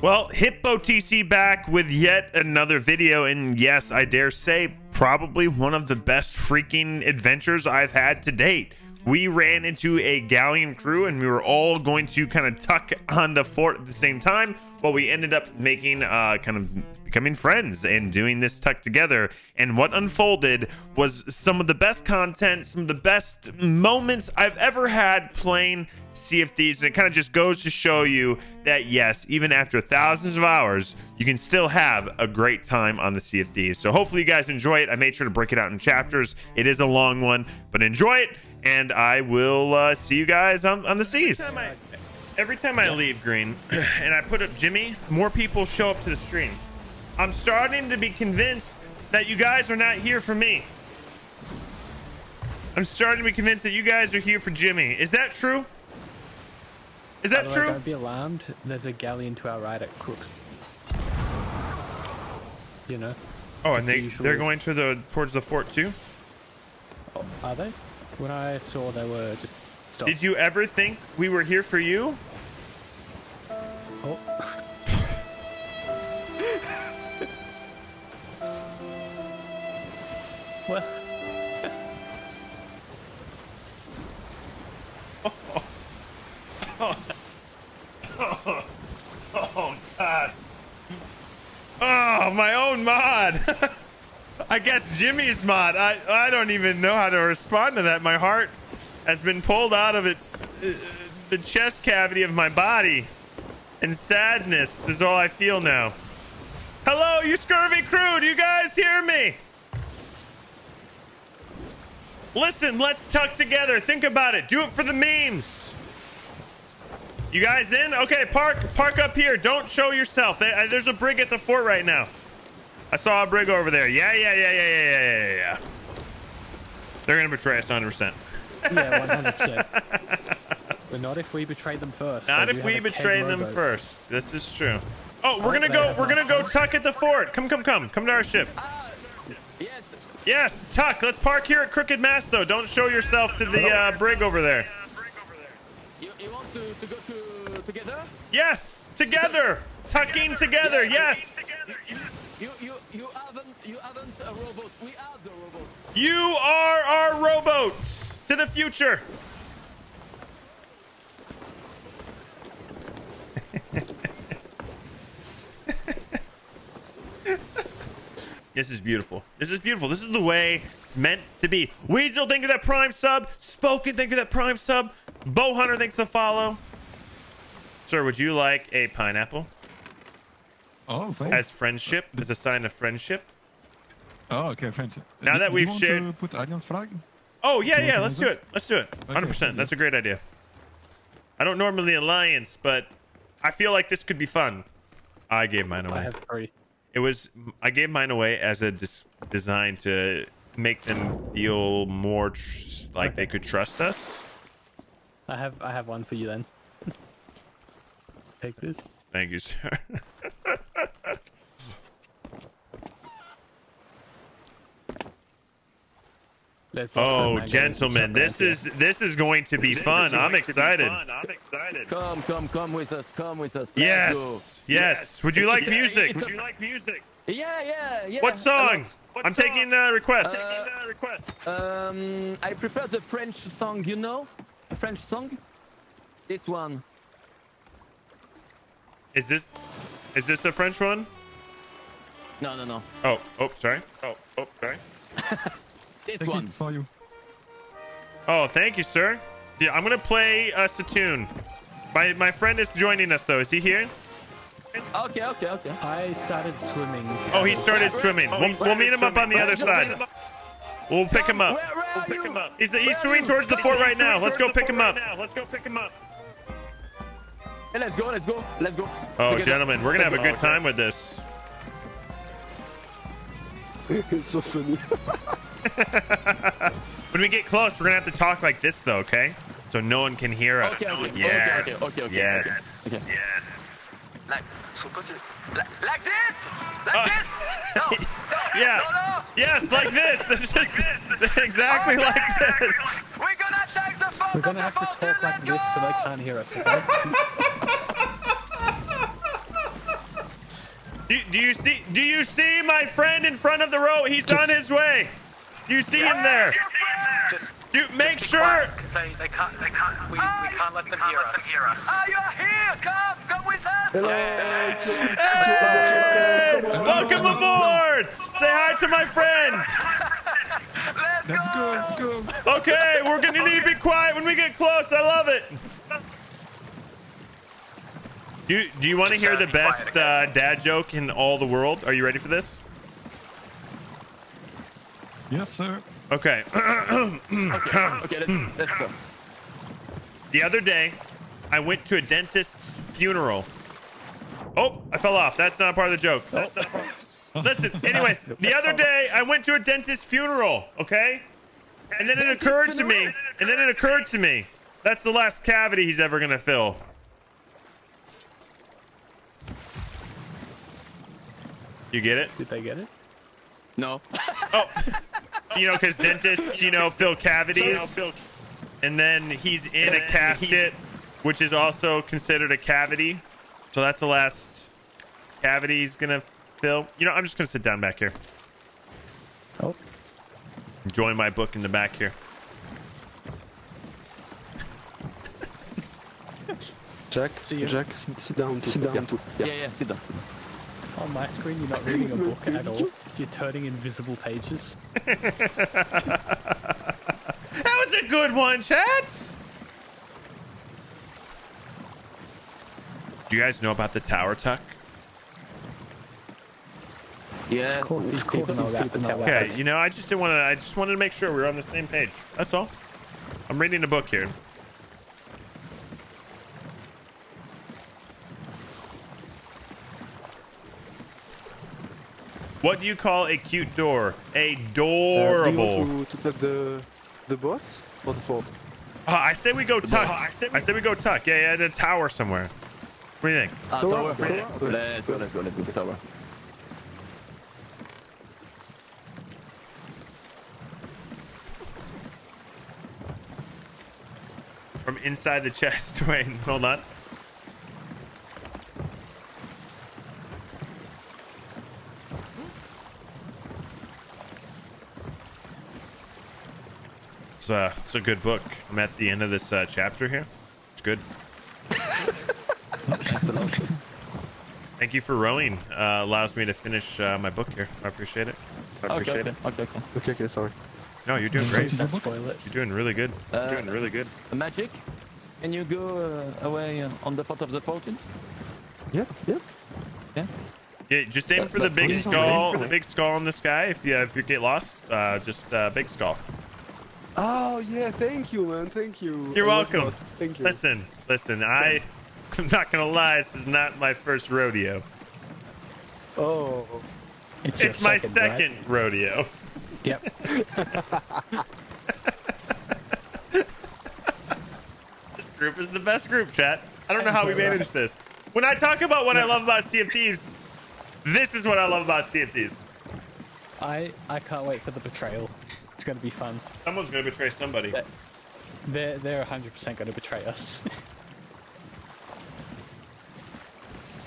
Well, HitboTC back with yet another video, and yes, I dare say probably one of the best freaking adventures I've had to date. We ran into a galleon crew and we were all going to kind of tuck on the fort at the same time, but we ended up making becoming friends and doing this tuck together. And what unfolded was some of the best content, some of the best moments I've ever had playing Sea of Thieves. And it kind of just goes to show you that yes, even after thousands of hours, you can still have a great time on the Sea of Thieves. So hopefully you guys enjoy it. I made sure to break it out in chapters. It is a long one, but enjoy it. And I will see you guys on the seas. Every time I leave Green and I put up Jimmy, more people show up to the stream. I'm starting to be convinced that you guys are not here for me. I'm starting to be convinced that you guys are here for Jimmy. Is that true? Is that true? Don't be alarmed. There's a galleon to our right at Crooks. You know. Oh, and they're going to towards the fort too? Oh, are they? When I saw they were just stopped. Did you ever think we were here for you? Oh. What? Oh. Oh. Oh. Oh, gosh. Oh, my own mod. I guess Jimmy's mod. I don't even know how to respond to that. My heart has been pulled out of its the chest cavity of my body, and sadness is all I feel now. Hello, you scurvy crew. Do you guys hear me? Listen, let's tuck together. Think about it. Do it for the memes. You guys in? Okay, park up here. Don't show yourself. There's a brig at the fort right now. I saw a brig over there. Yeah. They're going to betray us 100%. Yeah, 100%. But not if we betray them first. Not if we betray them first. This is true. Oh, we're going to go. We're going to go tuck at the fort. Come. Come to our ship. Yes, tuck. Let's park here at Crooked Mass, though. Don't show yourself to the brig over there. You want to go together? Yes, together. Tucking together. Yes. You haven't a robot. We are the robot. You are our robots to the future. This is beautiful. This is beautiful. This is the way it's meant to be. Weasel, thank you for that prime sub. Spoken, thank you for that prime sub. Bowhunter, thanks for the follow. Sir, would you like a pineapple? Oh, thanks. As friendship, as a sign of friendship. Oh, okay, friendship. Now that we've shared. Put onions fragen? Oh, yeah, let's do it. Let's do it. 100%. That's a great idea. I don't normally alliance, but I feel like this could be fun. I gave mine away. I have three. I gave mine away as a design to make them feel more like they could trust us. I have one for you then. Take this. Thank you, sir. Oh, gentlemen, this is going to be fun. I'm excited. Come with us. Yes. Would you like music? Yeah. What song? I'm taking the request. I prefer the French song, you know? The French song? This one. Is this a French one? No. Oh, sorry. Okay. This one. It's for you. Oh, thank you, sir. Yeah, I'm gonna play us a tune. My friend is joining us though. Is he here? Okay. I started swimming. Oh, he started swimming. We'll meet him up on the other side. We'll pick him up. He's swimming towards the fort right now. Let's go pick him up. Hey, let's go. Oh, gentlemen, we're gonna have a good time with this. It's so funny. When we get close, we're gonna have to talk like this, though, okay? So no one can hear us. Yes. Like this. No. Yeah. No. Yes, like this. Exactly like this. We're gonna take the phone. We're gonna have to talk like this so they can't hear us. Okay? Do you see my friend in front of the road? He's on his way. You see him there? Make sure. We can't let them hear us. You are here. Come with us. Hello. Hey. Welcome aboard. Say hi to my friend. Let's go. Okay, we're gonna need to be quiet when we get close. I love it. Do you want to hear the best dad joke in all the world? Are you ready for this? Yes, sir. Okay. Okay, let's go. The other day, I went to a dentist's funeral. Oh, I fell off. That's not part of the joke. Oh. Listen, anyways, the other day, I went to a dentist's funeral, okay? And then it occurred to me, that's the last cavity he's ever going to fill. You get it? Did I get it? No. Oh. You know, because dentists, you know, fill cavities. And then he's in a casket, which is also considered a cavity. So that's the last cavity he's going to fill. You know, I'm just going to sit down back here. Oh. Enjoying my book in the back here. Jack, sit down. Yeah, sit down. On my screen, you're not reading a book at all. You're turning invisible pages. That was a good one, chat. Do you guys know about the Tower Tuck? Yeah, of course. Okay, you know, I just wanted to make sure we were on the same page. That's all. I'm reading a book here. What do you call a cute door? Adorable. Do you want to tuck the boss or the fort? I say we go tuck. I say we go tuck. Yeah, the tower somewhere. What do you think? Tower. Let's go to the tower. From inside the chest. Wait, hold on. It's a good book. I'm at the end of this chapter here. It's good. Thank you for rowing. Allows me to finish my book here. I appreciate it. Okay, sorry. No, you're doing great. You're doing really good. Magic, can you go away on the Fort of the Fortune? Yeah, just aim for the big skull. The big skull in the sky. If you get lost, just big skull. Oh yeah, thank you, man. Thank you. You're welcome. Thank you. Listen. I'm not gonna lie. This is not my first rodeo. Oh. It's my second rodeo. Yep. This group is the best group, chat. I don't know how we managed this. When I talk about what I love about Sea of Thieves, this is what I love about Sea of Thieves. I can't wait for the betrayal. It's going to be fun. Someone's going to betray somebody. They're 100% going to betray us.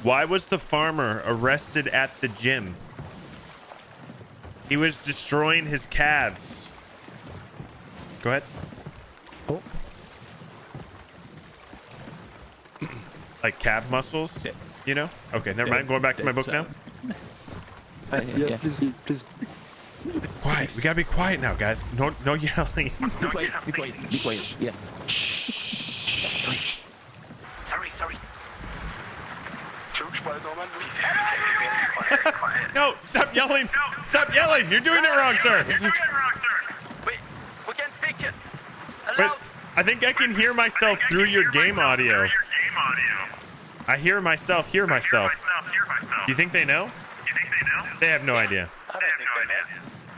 Why was the farmer arrested at the gym? He was destroying his calves. Go ahead. Oh. Like calf muscles? Yeah. You know? Okay, never mind. Going back to my book now? Yes, please. Quiet. We gotta be quiet now, guys. No yelling. Be quiet. Yeah. Sorry. No, stop yelling. Stop yelling. You're doing it wrong, sir. Wait, we can fix it. But I think I can hear myself through your game audio. I hear myself. Do you think they know? They have no idea.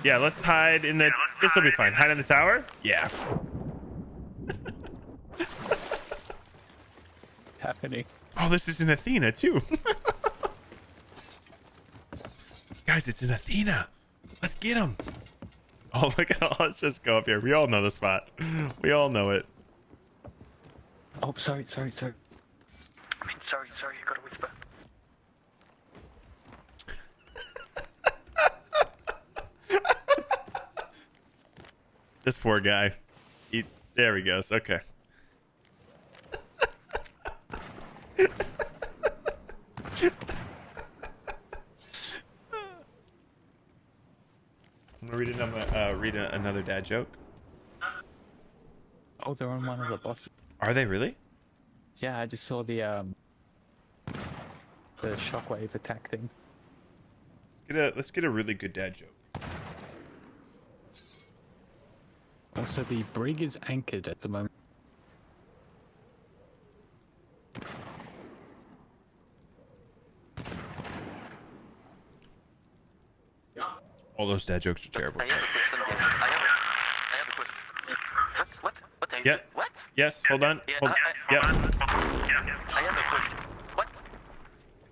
Yeah, let's hide in the... This will be fine. Hide in the tower? Yeah. Happening. Oh, this is in Athena, too. Guys, it's in Athena. Let's get him. Oh, look at all. Let's just go up here. We all know the spot. We all know it. Oh, sorry. I mean, sorry. You gotta whisper. This poor guy. He, there he goes. Okay. I'm gonna read another dad joke. Oh, they're on one of the buses. Are they really? Yeah, I just saw the shockwave attack thing. Let's get a really good dad joke. Also, the brig is anchored at the moment. All those dad jokes are terrible. I have a question. I have a question. What? Yeah. What? Yes. Hold on. Yeah. Hold. Yeah. I have a question. What?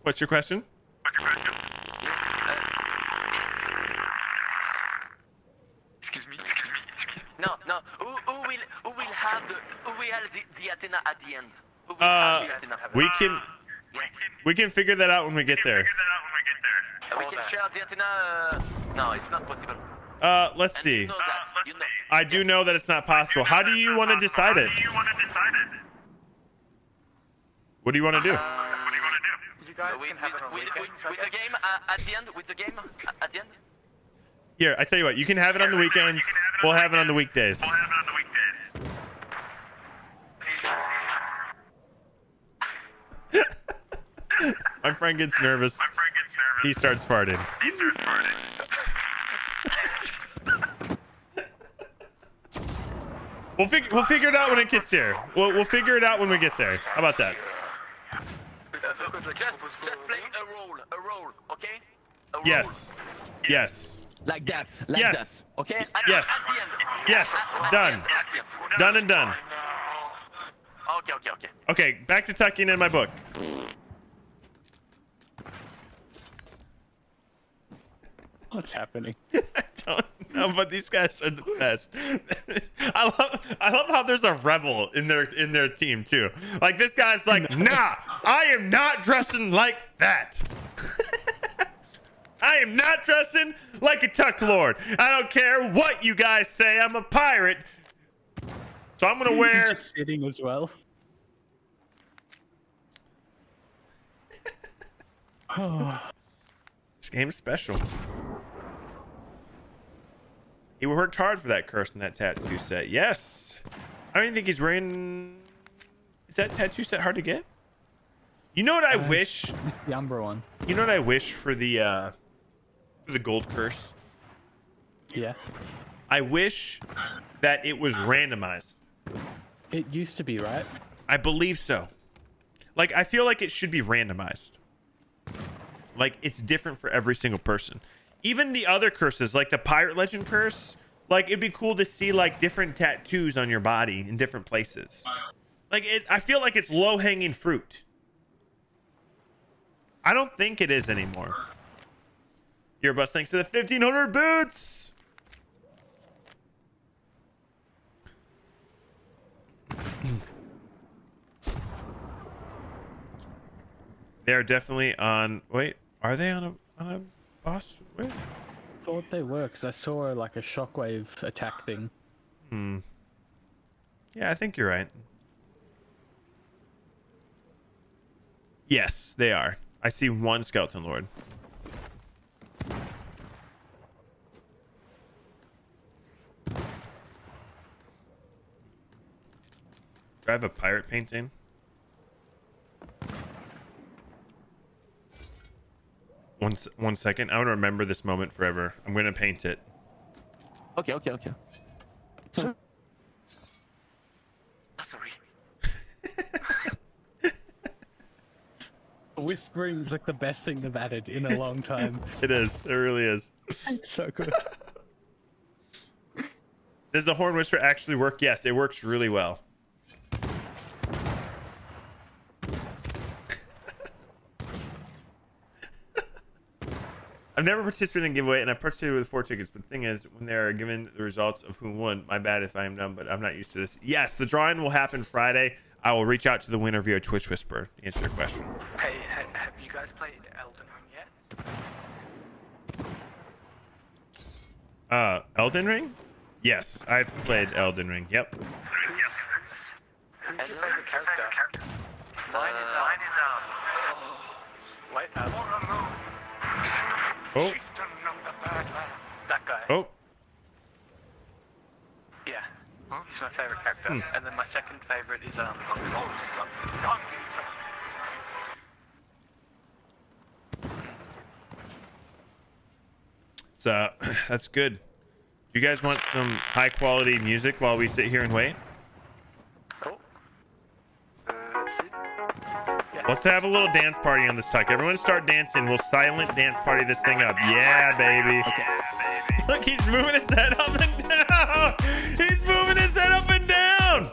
What's your question? Excuse me. No. Who will have the Athena at the end? Who will have the Athena? We can figure that out when we get there. We can share the Athena. No, it's not possible. Let's and see. You know you know. I do know that it's not possible. How do you want to decide it? What do you want to do? You guys can have it on with the game at the end. With the game at the end. Here, I tell you what. You can have it on the weekends. We'll have it on the weekdays. My friend gets nervous. He starts farting. We'll figure it out when it gets here. We'll figure it out when we get there. How about that? Just play a role, okay? A role. Yes. Like that. Like that. Okay. Yes. Done and done. Okay. Okay. Back to tucking in my book. What's happening? I don't know, but these guys are the best. I love how there's a rebel in their team too. Like this guy's like, nah, I am not dressing like that. I am not dressing like a tuck lord. I don't care what you guys say. I'm a pirate, so I'm gonna wear. You're just sitting as well. This game's special. He worked hard for that curse and that tattoo set. Yes. I don't even think he's wearing... Is that tattoo set hard to get? You know what I wish? It's the Umbra one. You know what I wish for the gold curse? Yeah. I wish that it was randomized. It used to be, right? I believe so. Like, I feel like it should be randomized. Like, it's different for every single person. Even the other curses, like the Pirate Legend curse, like it'd be cool to see like different tattoos on your body in different places. Like it, I feel like it's low-hanging fruit. I don't think it is anymore. Your bus, thanks to the 1,500 boots. They're definitely on. Wait, are they on a boss? I thought they were because I saw like a shockwave attack thing. Hmm. Yeah, I think you're right. Yes, they are. I see one skeleton lord. Do I have a pirate painting? One second. I want to remember this moment forever. I'm going to paint it. Okay. Sorry. Whispering is like the best thing they've added in a long time. It is. It really is. It's so good. Does the horn whisper actually work? Yes, it works really well. I've never participated in a giveaway, and I participated with 4 tickets. But the thing is, when they are given the results of who won, my bad if I am dumb, but I'm not used to this. Yes, the drawing will happen Friday. I will reach out to the winner via Twitch Whisper to answer your question. Hey, have you guys played Elden Ring yet? Elden Ring? Yes, I've played Elden Ring. Yep. Who's your favorite character? Mine is oh. That guy. Oh. Yeah. Huh? He's my favorite character. Hmm. And then my second favorite is that's good. You guys want some high quality music while we sit here and wait? Cool. Yeah. Let's have a little dance party on this tuck. Everyone start dancing. We'll silent dance party this thing up. Yeah, baby. Okay. Look, he's moving his head up and down. He's moving his head up and down.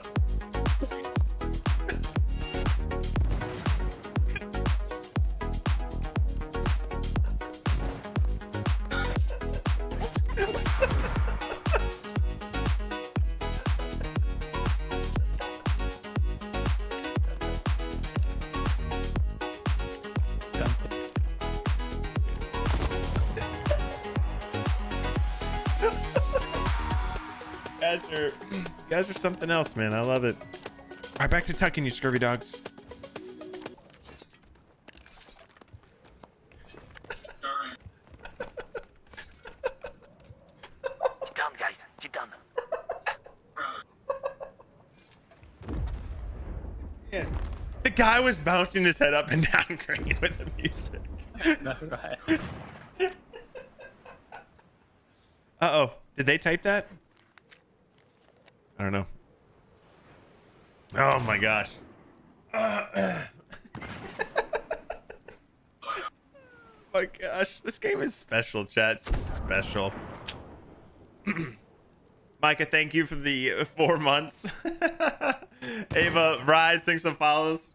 Guys are something else, man. I love it. All right, back to tucking, you scurvy dogs. Keep down, guys. Keep down. Yeah. The guy was bouncing his head up and down, green with the music. That's right. Uh-oh. Did they type that? I don't know. Oh my gosh. My gosh, this game is special, chat. It's special. Micah, thank you for the 4 months. Ava Rise, thanks for follows.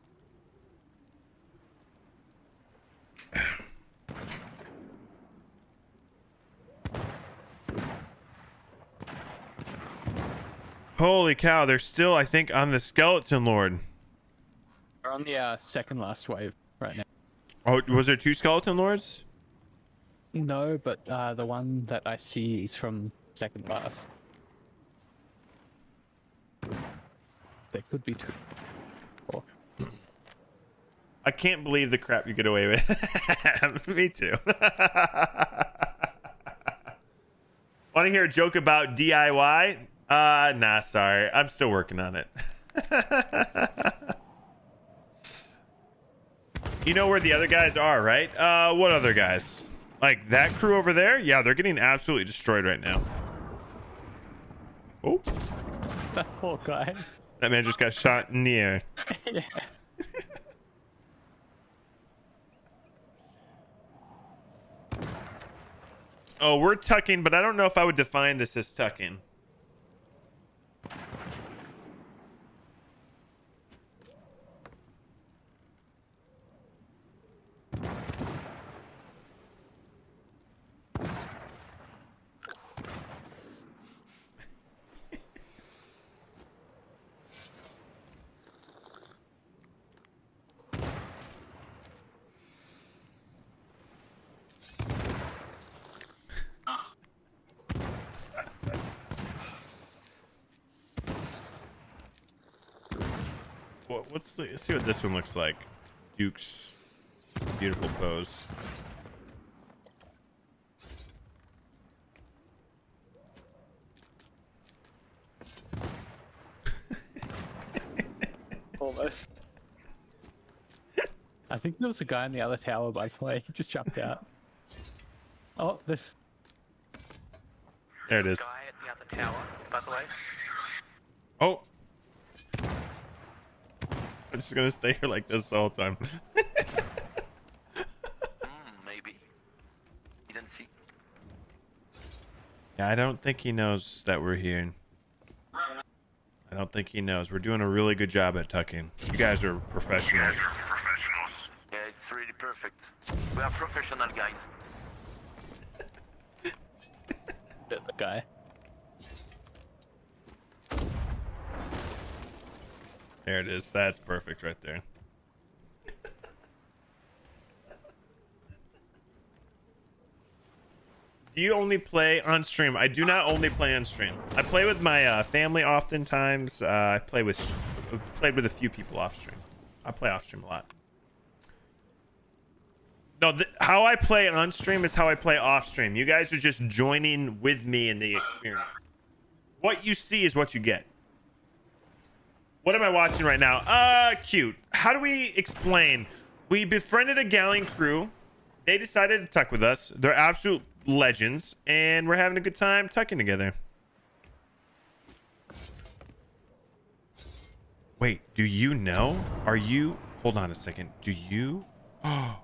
Holy cow, they're still, I think, on the Skeleton Lord. We're on the second last wave right now. Oh, was there 2 Skeleton Lords? No, but the one that I see is from second last. There could be 2. 4. I can't believe the crap you get away with. Me too. Want to hear a joke about DIY? Nah, sorry. I'm still working on it. You know where the other guys are, right? What other guys? Like that crew over there? Yeah, they're getting absolutely destroyed right now. Oh. That poor guy. That man just got shot in the air. Yeah. Oh, we're tucking, but I don't know if I would define this as tucking. Let's see what this one looks like. Duke's beautiful pose. Almost. I think there was a guy in the other tower, by the way. He just jumped out. Oh, this. There it is. Guy at the other tower, by the way. Oh. I'm just gonna stay here like this the whole time. Maybe. He didn't see. Yeah, I don't think he knows that we're here. I don't think he knows. We're doing a really good job at tucking. You guys are professionals. Yeah, it's really perfect. We are professional guys. The guy. There it is. That's perfect right there. Do you only play on stream? I do not only play on stream. I play with my family oftentimes. I play with played with a few people off stream. I play off stream a lot. No, how I play on stream is how I play off stream. You guys are just joining with me in the experience. What you see is what you get. What am I watching right now? Cute. How do we explain? We befriended a galleon crew. They decided to tuck with us. They're absolute legends, and we're having a good time tucking together. Wait, do you know? Are you? Hold on a second. Do you? Oh,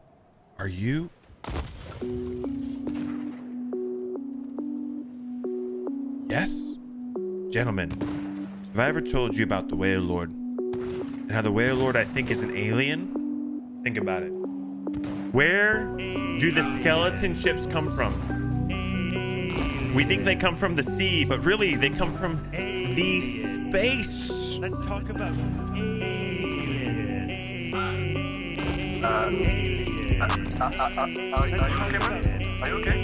are you? Yes, gentlemen. Have I ever told you about the Way of Lord and how the Way of Lord I think is an alien? Think about it. Where do the skeleton ships come from? We think they come from the sea, but really they come from the space. Let's talk about aliens. Are you okay?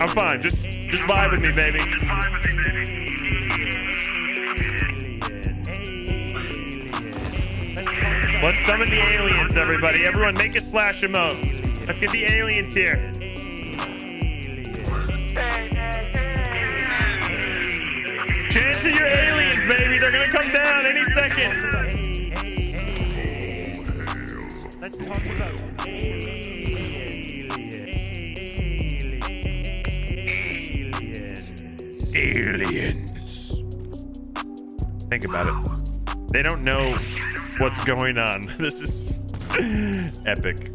I'm fine. Just vibe with me, baby. Just vibe with me, baby. Let's summon the aliens, everybody. Everyone, make a splash emote. Let's get the aliens here. Chant to your aliens, baby. They're gonna come down any second. Let's talk about aliens. Aliens. Think about it. They don't know what's going on. This is epic.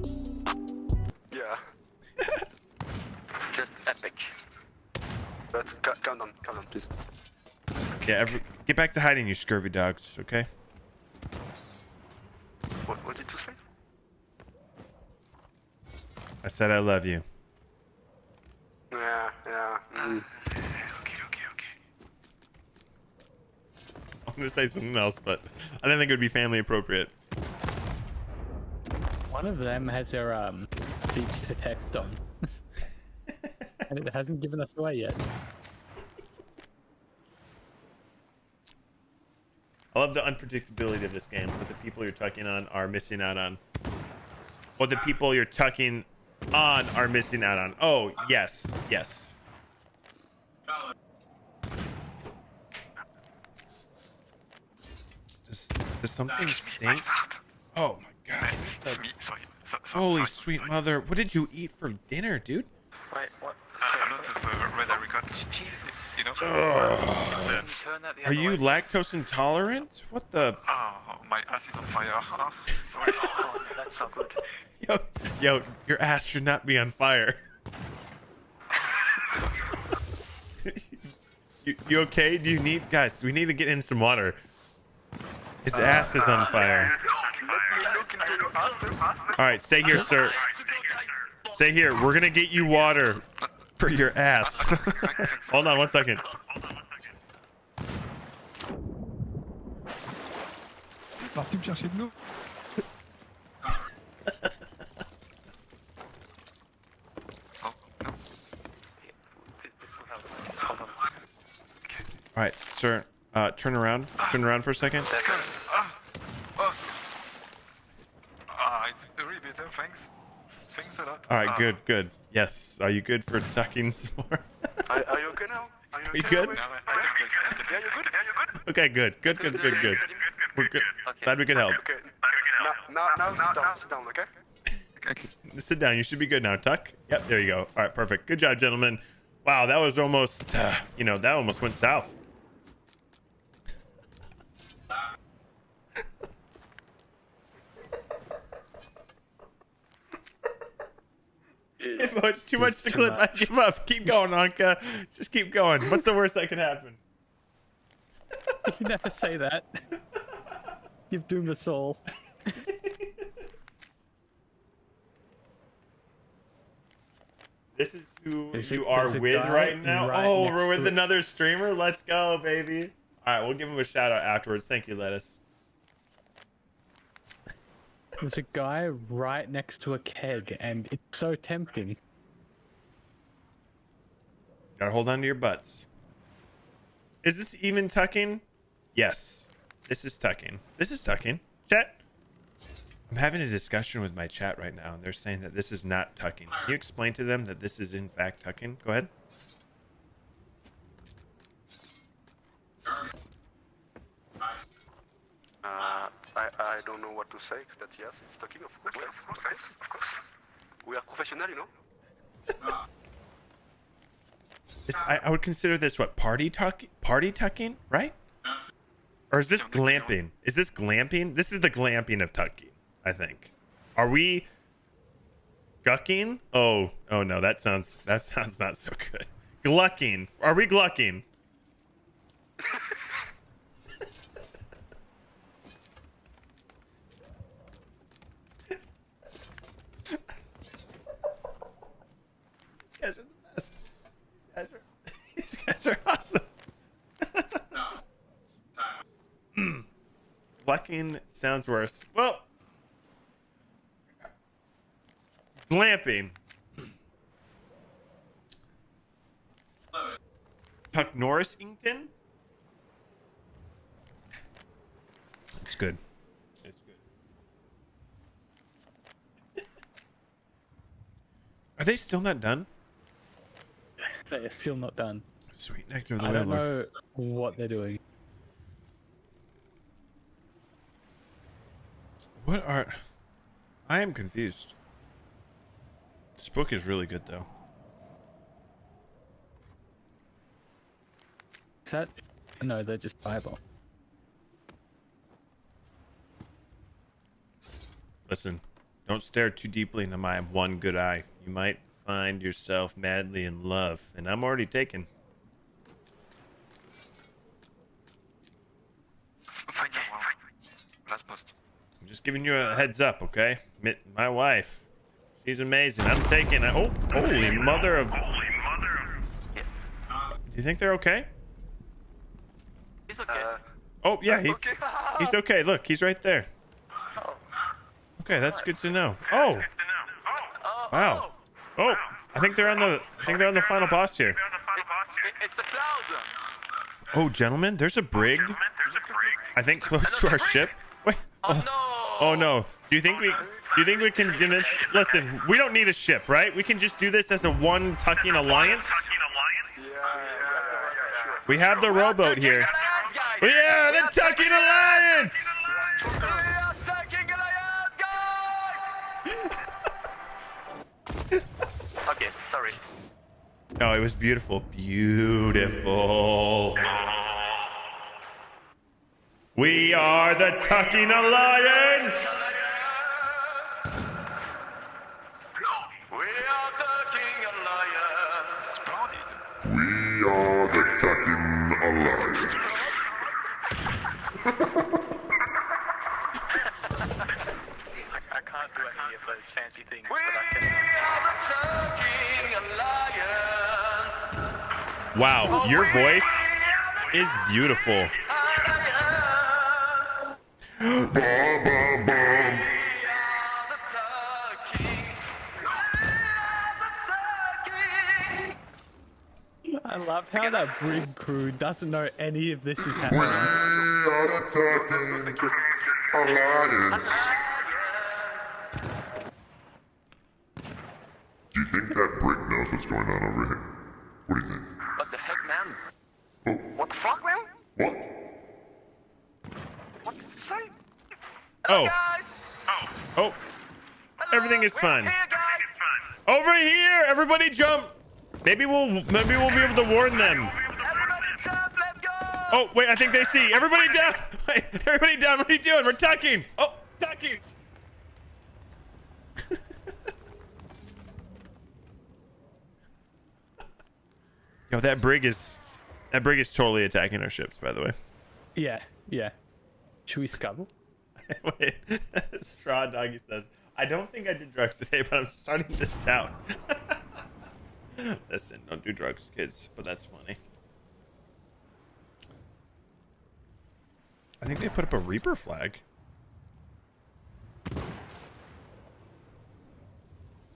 Calm down, please. Yeah, get back to hiding, you scurvy dogs, okay? What did you say? I said I love you. Yeah. Mm. Okay. I'm gonna say something else, but I didn't think it would be family appropriate. One of them has their speech to text on. And it hasn't given us away yet. I love the unpredictability of this game. What the people you're tucking on are missing out on. What the people you're tucking on are missing out on. Oh, yes. Yes. Does something stink? Oh, my gosh. Holy sweet mother. What did you eat for dinner, dude? Wait, what? I'm not whether I record. Jesus, you know. Are you lactose intolerant? What the? Oh, my ass is on fire. Oh, sorry. Oh, that's not good. Yo, your ass should not be on fire. you okay? Do you need, guys? We need to get him some water. His ass is on fire. All right, stay here, sir. Stay here. We're gonna get you water for your ass. Hold on one second. All right, sir. Turn around. Turn around for a second. It's really better, thanks. All right, good. Yes, are you good for tucking some more? Are you okay now? Are you good? Yeah, you good? Okay, good. We're good. Glad we could help. Now, sit down, okay? Sit down. You should be good now. Tuck. Yep, there you go. All right, perfect. Good job, gentlemen. Wow, that was almost, that almost went south. If it's too much to clip, I give up. Keep going, Anka. Just keep going. What's the worst that can happen? You never say that. You've doomed us all. This is who you are with right now. Oh, we're with another streamer. Let's go, baby. All right, we'll give him a shout out afterwards. Thank you, Lettuce. There's a guy right next to a keg, and it's so tempting. Gotta hold on to your butts. Is this even tucking? Yes. This is tucking. This is tucking. Chat. I'm having a discussion with my chat right now, and they're saying that this is not tucking. Can you explain to them that this is in fact tucking? Go ahead. I don't know what to say, that yes, it's tucking, of course. Of course. We are professional, you know. I would consider this what, party tucking, right? Or is this glamping? Is this glamping? This is the glamping of tucking, I think. Are we gucking? Oh no, that sounds not so good. Glucking. Are we glucking? These guys are awesome. Glucking sounds worse. Well, glamping. Tuck Norris Inkton. It's good. It's good. Are they still not done? They are still not done. Sweet nectar of the landlord. I don't know what they're doing. What are... I am confused. This book is really good, though. Is that... No, they're just fireball. Listen, don't stare too deeply into my one good eye. You might... find yourself madly in love, and I'm already taken. I'm just giving you a heads up, okay? My wife, she's amazing. I'm taken. Oh, holy mother of! Do you think they're okay? He's okay. Oh yeah, he's okay. Look, he's right there. Okay, that's good to know. Oh, wow. Oh, I think they're on the final boss here. It's the cloud. Oh, gentlemen, there's a brig. I think close to our ship. Wait. Oh no. Do you think we can convince? Listen, we don't need a ship, right? We can just do this as a one tucking alliance. We have the rowboat here. Yeah, the tucking alliance. Okay, sorry. No, it was beautiful. Beautiful. We are the Tucking Alliance! We are the Tucking Alliance. Fancy things, but I can... Wow, your voice is beautiful. I love how that brig crew doesn't know any of this is happening. We are the Tucking Alliance. Do you think that brick knows what's going on over here? What do you think? What the heck, man? Oh. What the fuck, man? What? What did you say? Hello, guys. Oh. Hello. Everything is fine. Here, guys. Over here, everybody jump. Maybe we'll be able to warn them. Everybody jump, let's go. Oh, wait, I think they see. Everybody down. Wait, everybody down. What are you doing? We're tucking. Oh, tucking. Yo, that brig is totally attacking our ships, by the way. Yeah. Should we scuttle? Wait, Straw Doggy says, I don't think I did drugs today, but I'm starting to doubt. Listen, don't do drugs, kids, but that's funny. I think they put up a Reaper flag.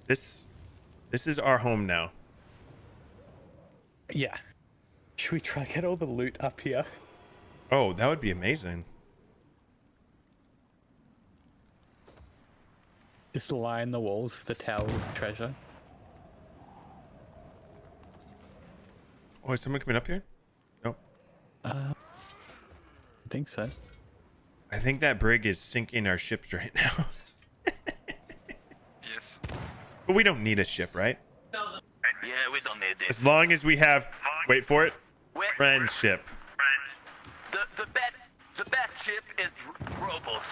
This is our home now. Yeah. Should we try to get all the loot up here? Oh, that would be amazing. Just line the walls for the tower with treasure. Oh, is someone coming up here? No. I think so. I think that brig is sinking our ships right now. Yes. But we don't need a ship, right? Yeah, we don't need it. As long as we have, wait for it, friendship. The best ship is robots.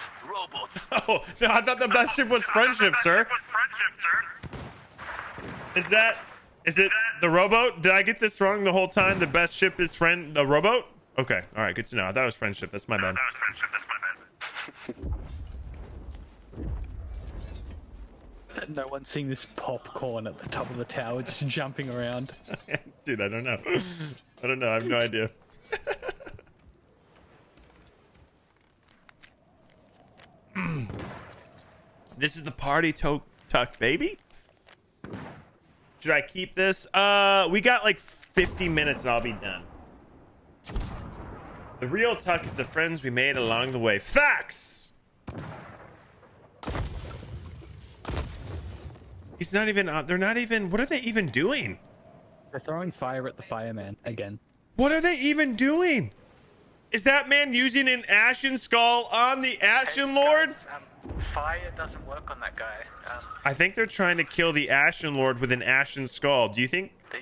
Oh, no, I thought the best ship was friendship, sir. Is it the rowboat? Did I get this wrong the whole time? The best ship is the rowboat? Okay, all right, good to know. I thought it was friendship. That's my bad. No one's seeing this popcorn at the top of the tower just jumping around. Dude, I don't know. I don't know. I have no idea. This is the party tuck, baby. Should I keep this? We got like 50 minutes and I'll be done. The real tuck is the friends we made along the way. Facts! He's not even they're not even, what are they even doing? They're throwing fire at the fireman again. What are they even doing? Is that man using an ashen skull on the ashen lord? Fire doesn't work on that guy. I think they're trying to kill the ashen lord with an ashen skull. Do you think? They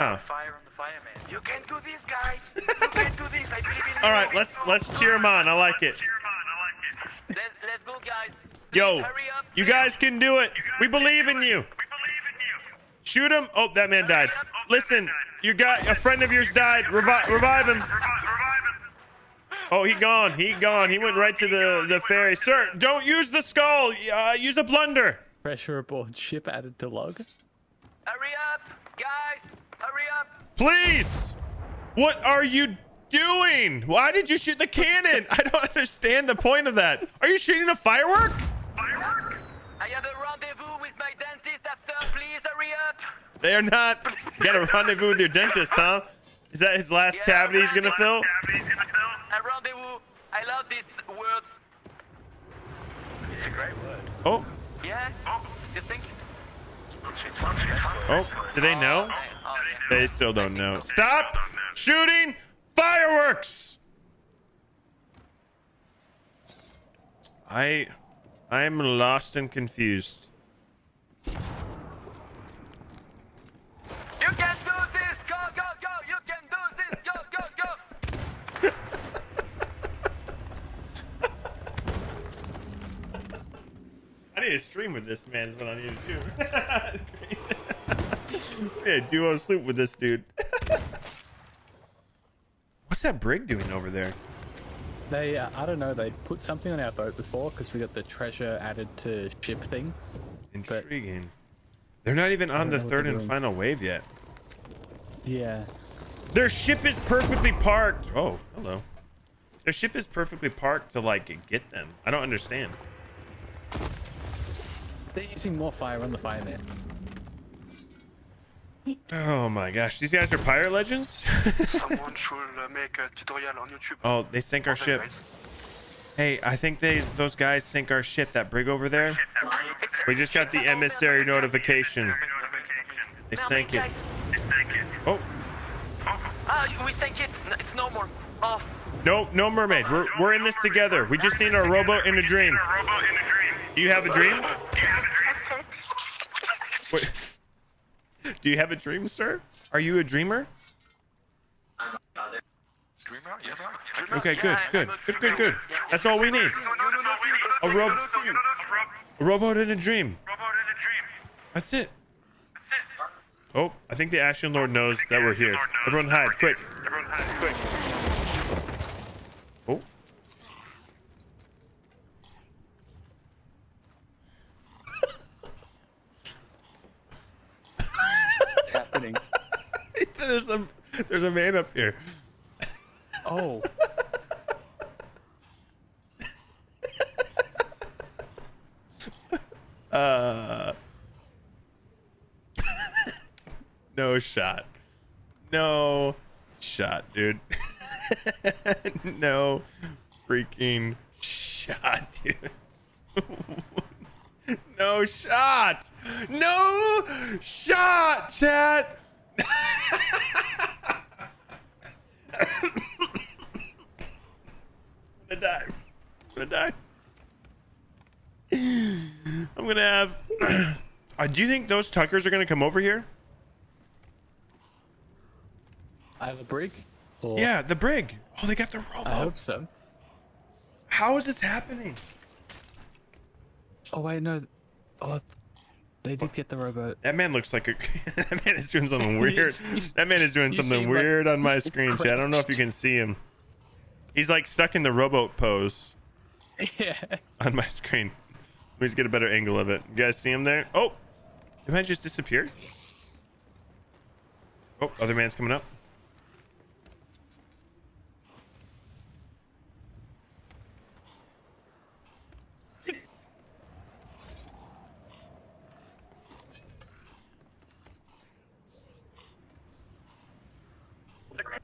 are fire on the fireman. You can do this, guys. You can do this. I believe in you. All right, let's cheer him on. I like it. Let's go, guys. Yo, you guys can do it. We believe in you. Shoot him. Oh, that man died. Listen, you got a friend of yours died. Revive him. Oh, he gone. He gone. He went right to the ferry. Sir, don't use the skull. Use a plunder. Pressure aboard ship added to log. Hurry up, guys. Hurry up. Please. What are you doing? Why did you shoot the cannon? I don't understand the point of that. Are you shooting a firework? I have a rendezvous with my dentist after. Please hurry up. They are not. You got a rendezvous with your dentist, huh? Is that his last cavity he's gonna fill? A rendezvous. I love this word. It's a great word. Oh. Yeah. Oh. You think? Oh. Do they know? They still don't know. Stop shooting fireworks. I am lost and confused. You can do this! Go, go, go! You can do this! Go, go, go! I need to stream with this man is what I need to do. Yeah, duo sleep with this dude. What's that brig doing over there? They, I don't know, they put something on our boat before because we got the treasure added to ship thing. Intriguing. But they're not even on the third and final wave yet. Yeah. Their ship is perfectly parked. Oh, hello. Their ship is perfectly parked to like get them. I don't understand. They're using more fire on the fireman. Oh my gosh, these guys are pirate legends. Someone should make a tutorial on YouTube. Oh, they sank our ship. Hey, I think those guys sank our ship, that brig over there. We just got the emissary notification. They sank it. Oh. Ah, we sank it. It's no more. Oh. No, no mermaid. We're in this together. We just need our rowboat in a dream. Do you have a dream? Wait. Do you have a dream, sir? Are you a dreamer? Dreamer? Yes. Okay, good, good, good, good, good. That's all we need. A rowboat in a dream. That's it. Oh, I think the Ashen Lord knows that we're here. Everyone hide, quick. Oh. What's happening? There's a man up here. Oh. No shot. No shot, dude. No freaking shot, dude. No shot. No shot, chat. I'm gonna die. I'm gonna die. I'm gonna have. Do you think those Tuckers are gonna come over here? I have a brig. Cool. Yeah, the brig. Oh, they got the rowboat. I hope so. How is this happening? Oh, I know. Oh, they did get the rowboat. That man looks like a. That man is doing something weird. That man is doing something weird, like, on my screen. Chat. I don't know if you can see him. He's like stuck in the rowboat pose. Yeah. On my screen. We just get a better angle of it. You guys see him there? Oh, the man just disappeared. Oh, other man's coming up.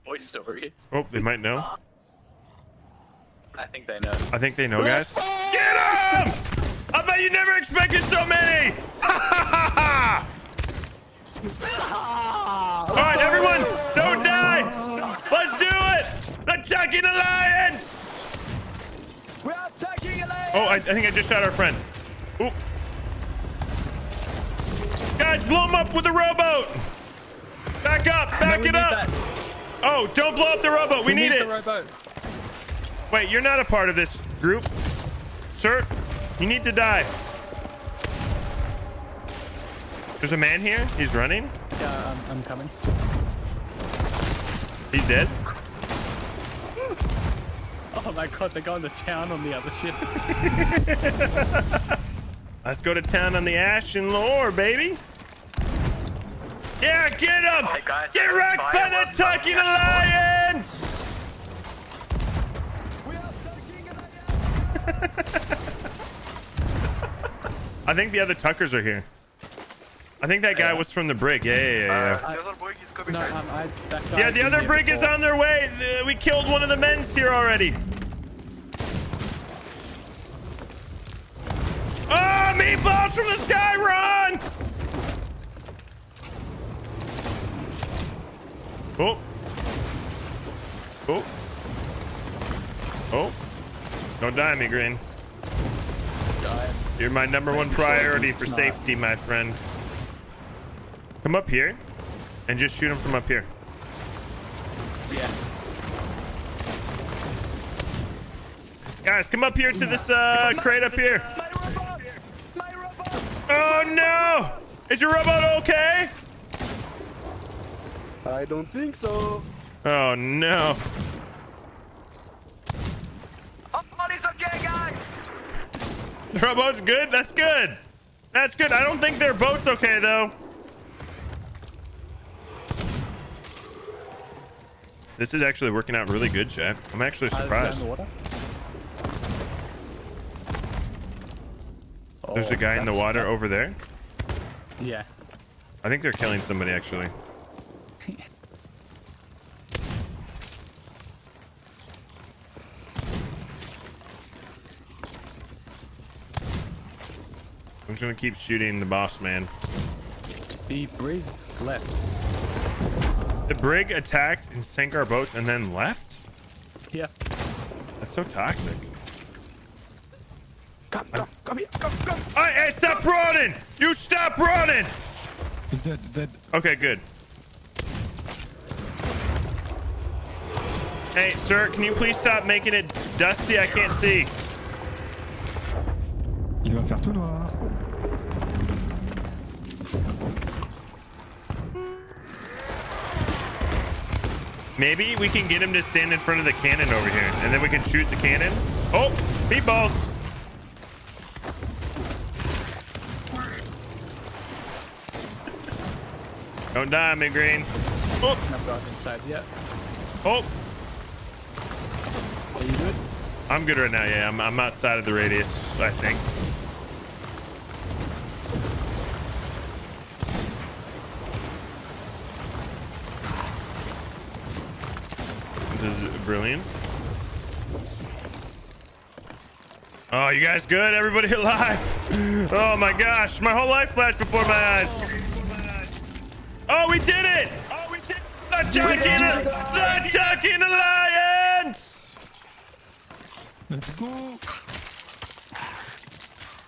Voiced over you. Oh, they might know. I think they know. I think they know, guys. Get him! I bet you never expected so many. All right, everyone, don't die. Let's do it. The attacking alliance. We're attacking alliance. Oh, I think I just shot our friend. Ooh. Guys, blow him up with the rowboat. Back up. Back it up. Oh, don't blow up the rowboat. We need it. Rowboat. Wait, you're not a part of this group. Sir, you need to die. There's a man here. He's running. Yeah, I'm coming. He's dead. Oh my god, they're going to town on the other ship. Let's go to town on the Ashen Lore, baby. Yeah, get him! Oh, get wrecked by the Attacking Alliance! We are taking alliance! I think the other Tuckers are here. I think that guy was from the brig. Yeah. The other brig is coming the other brig is on their way. We killed one of the men's here already. Oh, meatballs from the sky, run! Oh. Oh. Oh. Don't die, me, Green. You're my number one priority for safety, my friend. Come up here and just shoot him from up here. Yeah. Guys, come up here to this crate up here. Oh, no. Is your robot okay? I don't think so. Oh no. Oh, money's okay, guys. Their boat's good? That's good. That's good. I don't think their boat's okay though. This is actually working out really good, chat. I'm actually surprised. There's a guy in the water over there. Yeah. I think they're killing somebody actually. I'm just gonna keep shooting the boss man. The brig left. The brig attacked and sank our boats and then left? Yeah. That's so toxic. Come here, come. Hey, stop running! You stop running! He's dead. Okay, good. Hey, sir, can you please stop making it dusty? I can't see. Il va faire tout noir. Maybe we can get him to stand in front of the cannon over here, and then we can shoot the cannon. Oh, meatballs! Don't die, me Green. Oh, I've got inside yet. Oh. Are you good? I'm good right now. Yeah, I'm outside of the radius, I think. is brilliant. Oh, you guys good? Everybody alive? Oh my gosh, my whole life flashed before my eyes. Oh, we did it! Oh, we did it! The Tucking Alliance! Let's go.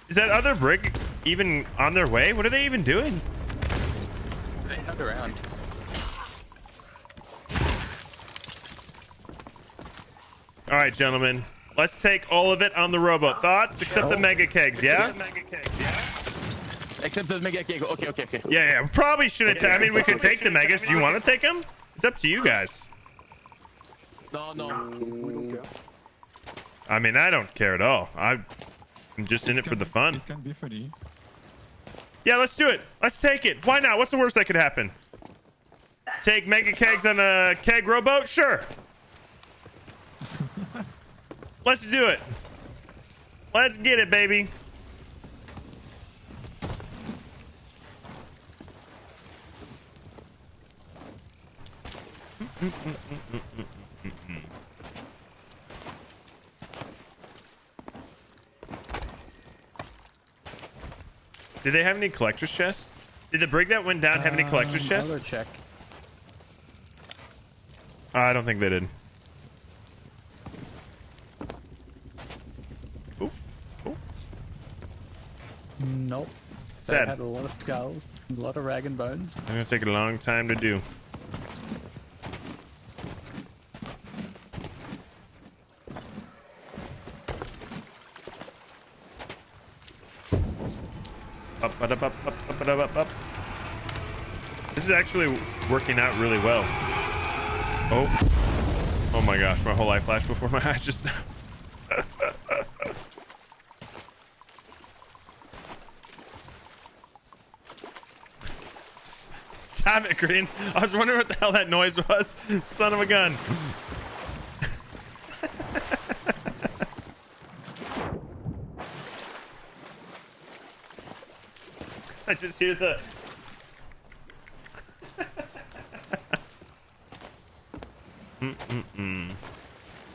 Is that other brig even on their way? What are they even doing? They have around. All right, gentlemen, let's take all of it on the rowboat. Thoughts? Except the mega kegs, yeah? Except the mega keg. Okay, okay, okay. Yeah, yeah. Probably shouldn't. I mean, we could take the megas. Do you want to take them? It's up to you guys. No, no. We don't care. I mean, I don't care at all. I'm just in it for the fun. It can be funny. Yeah, let's do it. Let's take it. Why not? What's the worst that could happen? Take mega kegs on a keg rowboat? Sure. Let's do it. Let's get it, baby. Did they have any collector's chests? Did the brig that went down have any collector's chests? Check. I don't think they did. Nope. Sad. They had a lot of skulls, a lot of rag and bones. I'm gonna take a long time to do. Up, up, up, up, up, up, up, up. This is actually working out really well. Oh, oh my gosh! My whole life flashed before my eyes just now. Damn it, Green. I was wondering what the hell that noise was. Son of a gun. I just hear the...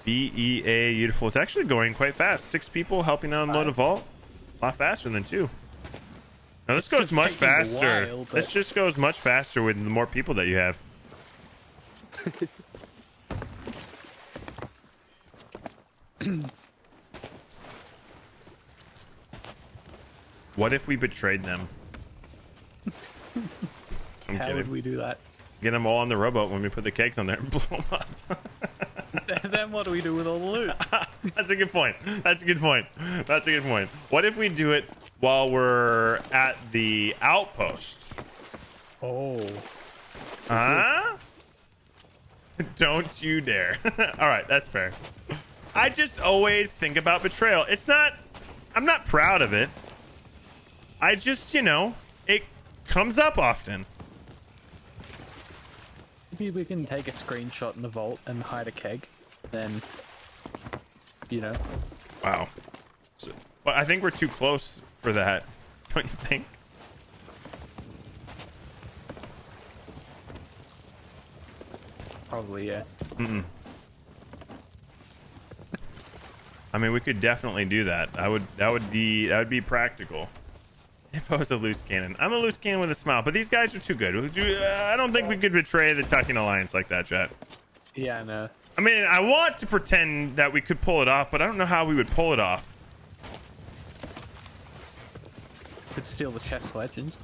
BEA, beautiful. It's actually going quite fast. 6 people helping unload a vault. A lot faster than 2. No, this goes much faster. While, this just goes much faster with the more people that you have. What if we betrayed them? I'm How kidding. Would we do that? Get them all on the rowboat when we put the kegs on there and blow them up. Then what do we do with all the loot? That's a good point. That's a good point. That's a good point. What if we do it while we're at the outpost? Oh. Huh? Don't you dare. All right, that's fair. I just always think about betrayal. It's not, I'm not proud of it. I just, you know, it comes up often. Maybe we can take a screenshot in the vault and hide a keg, then, you know. Wow. So, well, I think we're too close for that, don't you think? Probably, yeah. Mm-mm. I mean, we could definitely do that. That would be practical. Hippo's a loose cannon. I'm a loose cannon with a smile, but these guys are too good. I don't think we could betray the Tucking Alliance like that, chat. Yeah, I know. I mean, I want to pretend that we could pull it off, but I don't know how we would pull it off. Could steal the chest legends.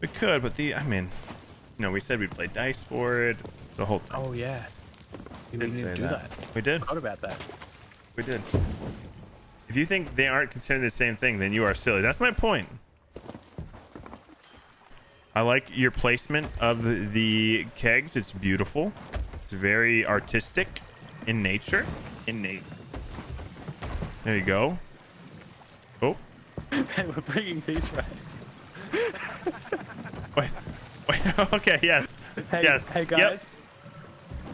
We could, but I mean, you know, we said we'd play dice for it the whole time. Oh yeah, we didn't say that. We did. Forgot about that. We did. If you think they aren't considering the same thing, then you are silly. That's my point. I like your placement of the kegs. It's beautiful. It's very artistic in nature. Innate. There you go. Oh. Hey, we're bringing these right. Wait. Wait. Okay. Yes. Hey, yes. Hey guys. Yep.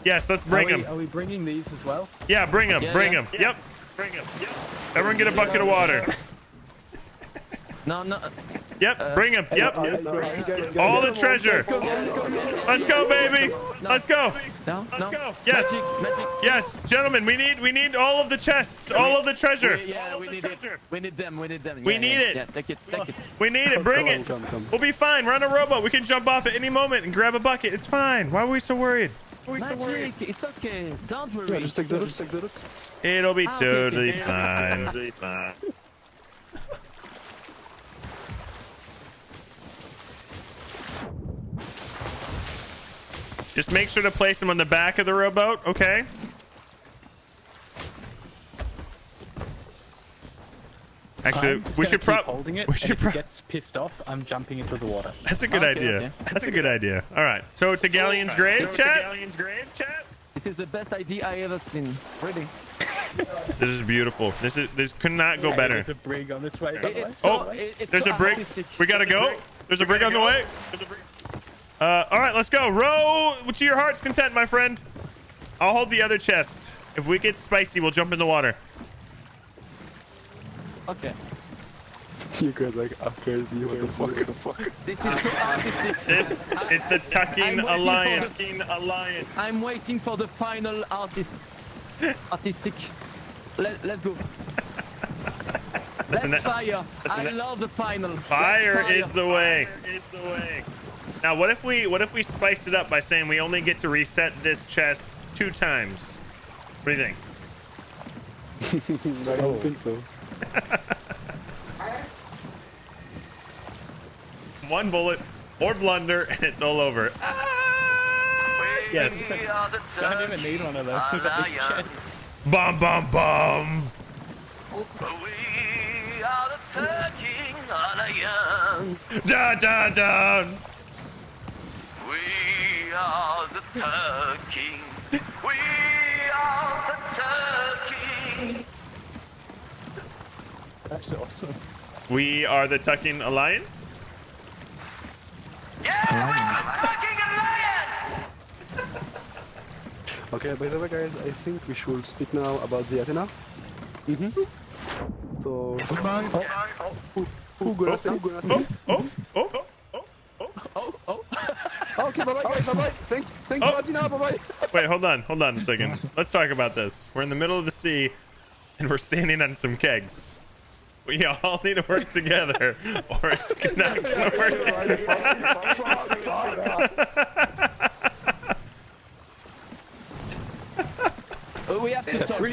Yes. Let's bring them. Are we bringing these as well? Yeah. Bring them. Yeah, bring them. Yeah. Yep. Bring them. Yep. Everyone get a bucket of water. No, no. Yep, bring him. Yep. All the treasure. Let's go, baby. Let's go. Let's go. Yes. Yes, gentlemen, we need all of the chests, all of the treasure. Yeah, we need it. We need them. We need them. We need it. Yeah, take it. Take it. We need it. Bring it. We'll be fine. We're on a rowboat. We can jump off at any moment and grab a bucket. It's fine. Why are we so worried? Magic, it's okay. Don't worry. Yeah, just take the route, It'll be totally fine. Totally fine. Just make sure to place them on the back of the rowboat, okay? Actually, we should probably. If it gets pissed off, I'm jumping into the water. That's a good idea. Okay. That's a good idea. All right. So to Galleon's grave, chat. Galleon's grave, chat. This is the best idea I ever seen. Really. This is beautiful. This could not go better. There's a brig on its way. There's a brig. We gotta go. There's a brig on the way. All right, let's go. Row to your heart's content, my friend. I'll hold the other chest. If we get spicy, we'll jump in the water. Okay. You guys like, I'm crazy. What the fuck? What the fuck? This is so artistic. This is the Tucking Alliance. I'm waiting for the final artistic. Let's go. Let's fire. I love the final. Fire is the way. Fire is the way. Now, what if we spiced it up by saying we only get to reset this chest 2 times? What do you think? I don't think so. 1 bullet or blunder and it's all over. Yes. Don't even need one of those. Bum bum bum. We are the Tucking Alliance. Da da da. We are the Tucking. We are the Tucking. That's awesome. We are the Tucking Alliance? Yeah, we're the Tucking Alliance! Okay, by the way, guys, I think we should speak now about the Athena. Mm-hmm. So... Okay, bye-bye, bye-bye. Thanks for watching now, bye-bye. Wait, hold on a second. Let's talk about this. We're in the middle of the sea, and we're standing on some kegs. We all need to work together, or it's not gonna work. We have to stop. I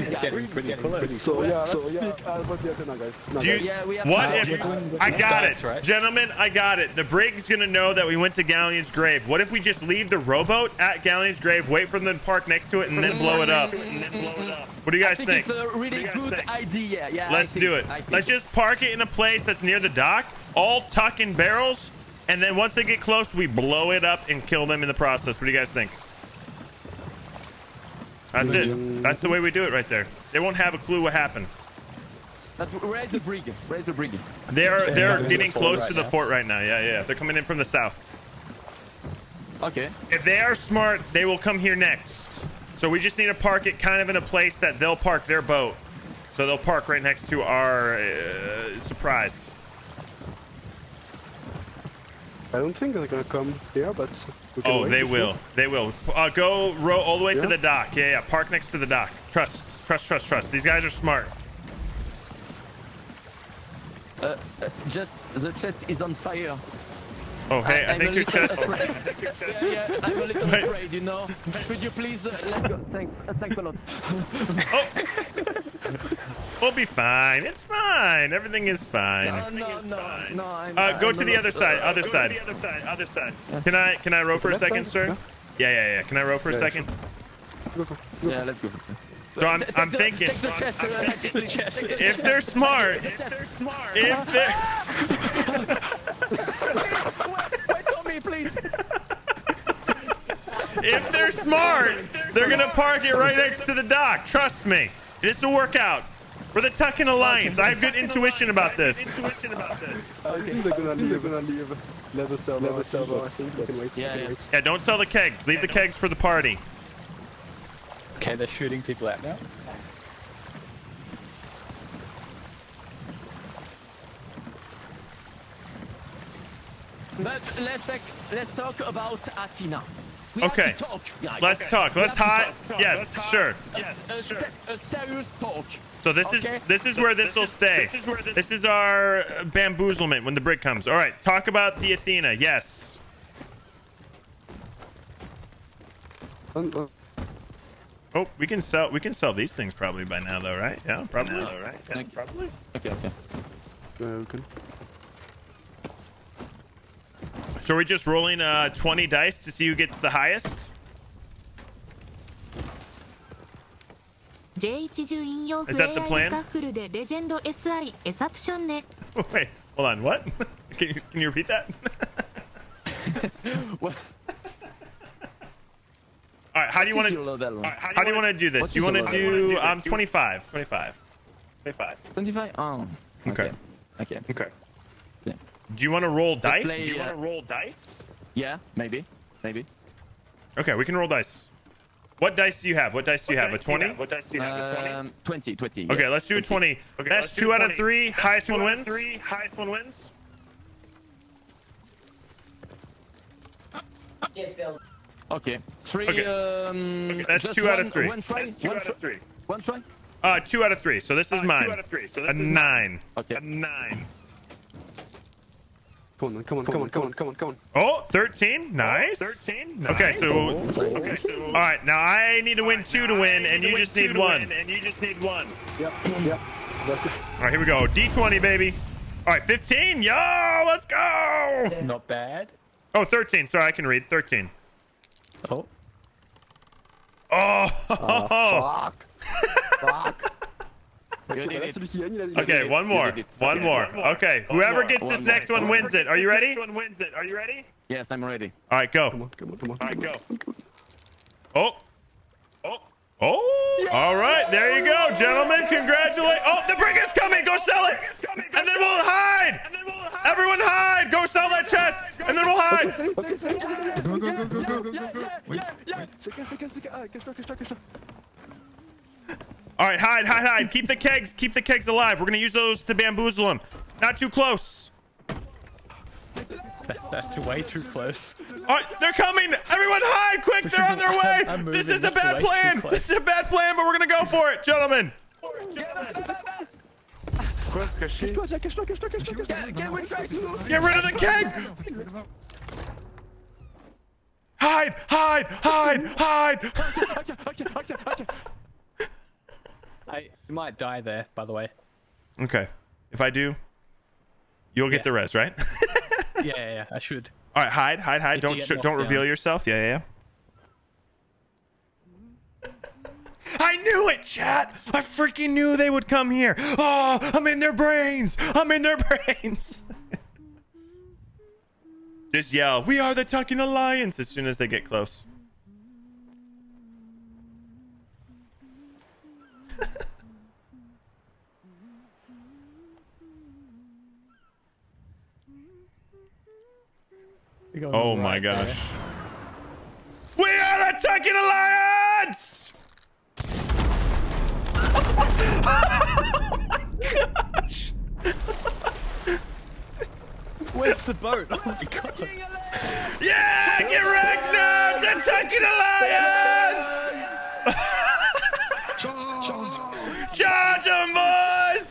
got it, gentlemen. I got it. The brig's gonna know that we went to Galleon's grave. What if we just leave the rowboat at Galleon's grave, wait for them to park next to it, and then blow it up? What do you guys think? It's a really good idea. Yeah, let's do it. Let's just park it in a place that's near the dock, all tuck in barrels, and then once they get close, we blow it up and kill them in the process. What do you guys think? That's it. That's the way we do it right there. They won't have a clue what happened. Raise the brigand. Raise the brigand. They're getting close to the fort right now. Yeah, yeah. They're coming in from the south. Okay. If they are smart, they will come here next. So we just need to park it kind of in a place that they'll park their boat. So they'll park right next to our surprise. I don't think they're gonna come here, but... Oh, they will. They will. Go row all the way to the dock. Yeah, yeah. Park next to the dock. Trust. These guys are smart. Just the chest is on fire. Oh, hey, I think your chest... Yeah, I'm a little afraid, you know. Could you please let go? Thanks a lot. Oh! We'll be fine. It's fine. Everything is fine. No. Go to the other side. Other side. Can I row for a second, sir? Yeah. Can I row for a second? Yeah, let's go. So I'm thinking. If they're smart, wait on me, please. If they're smart, they're gonna park it right next to the dock. Trust me. This will work out. We're the Tucking Alliance. I have good intuition about this. Yeah, don't sell the kegs. Leave the kegs for the party. Okay, they're shooting people out now. But let's talk about Athena. Okay. Let's talk. Yes, sure. A serious talk. So this is where this will stay. This is our bamboozlement when the brick comes. All right, talk about the Athena. Yes. Oh, we can sell these things probably by now though, right? Yeah, probably. All right. Yeah, probably. Okay, okay. Okay. So we're just rolling 20 dice to see who gets the highest. Is that the plan? Wait, hold on. What? Can you repeat that? All right. How do you want to do this? Do you want to do 25? Okay. Do you want to roll dice? Yeah, maybe. Okay, we can roll dice. What dice do you have? A 20? A 20? 20. Okay, yes. Let's do a 20. Okay, that's two out of three. Highest one wins. Okay. That's two out of three. One try. Two out of three. So this is mine. A nine. Okay. A nine. Come on. Oh, 13. Nice. 13. Nice. Okay, so all right, now I need to win two to win, and you just need one. Yep. That's it. All right, here we go. D20, baby. All right, 15. Yo, let's go. Not bad. Oh, 13. Sorry, I can read. 13. Oh. Oh. Fuck. Fuck. Okay, one more. Okay, whoever gets this next one wins it. Are you ready? Yes, I'm ready. All right, go. Come on. Oh. All right, there you go, gentlemen. Congratulations. Oh, the brick is coming. Go sell it. And then we'll hide. Everyone hide. Go sell that chest. And then we'll hide. Go. All right, hide. Keep the kegs alive. We're going to use those to bamboozle them. Not too close. That's way too close. All right, they're coming. Everyone hide quick. They're on their way. This is a bad plan. But we're going to go for it, gentlemen. Get rid of the keg. Hide. I might die there, by the way. Okay. If I do, you'll get the res, right? yeah, I should. All right, hide. If don't reveal yourself. Yeah. I knew it, chat. I freaking knew they would come here. Oh, I'm in their brains. Just yell, "We are the Tucking Alliance" as soon as they get close. Oh my gosh. We are the Tucking Alliance! Oh my gosh! Where's the boat? Oh my god. Yeah! Get wrecked now! The Tucking Alliance! Charge them, boys!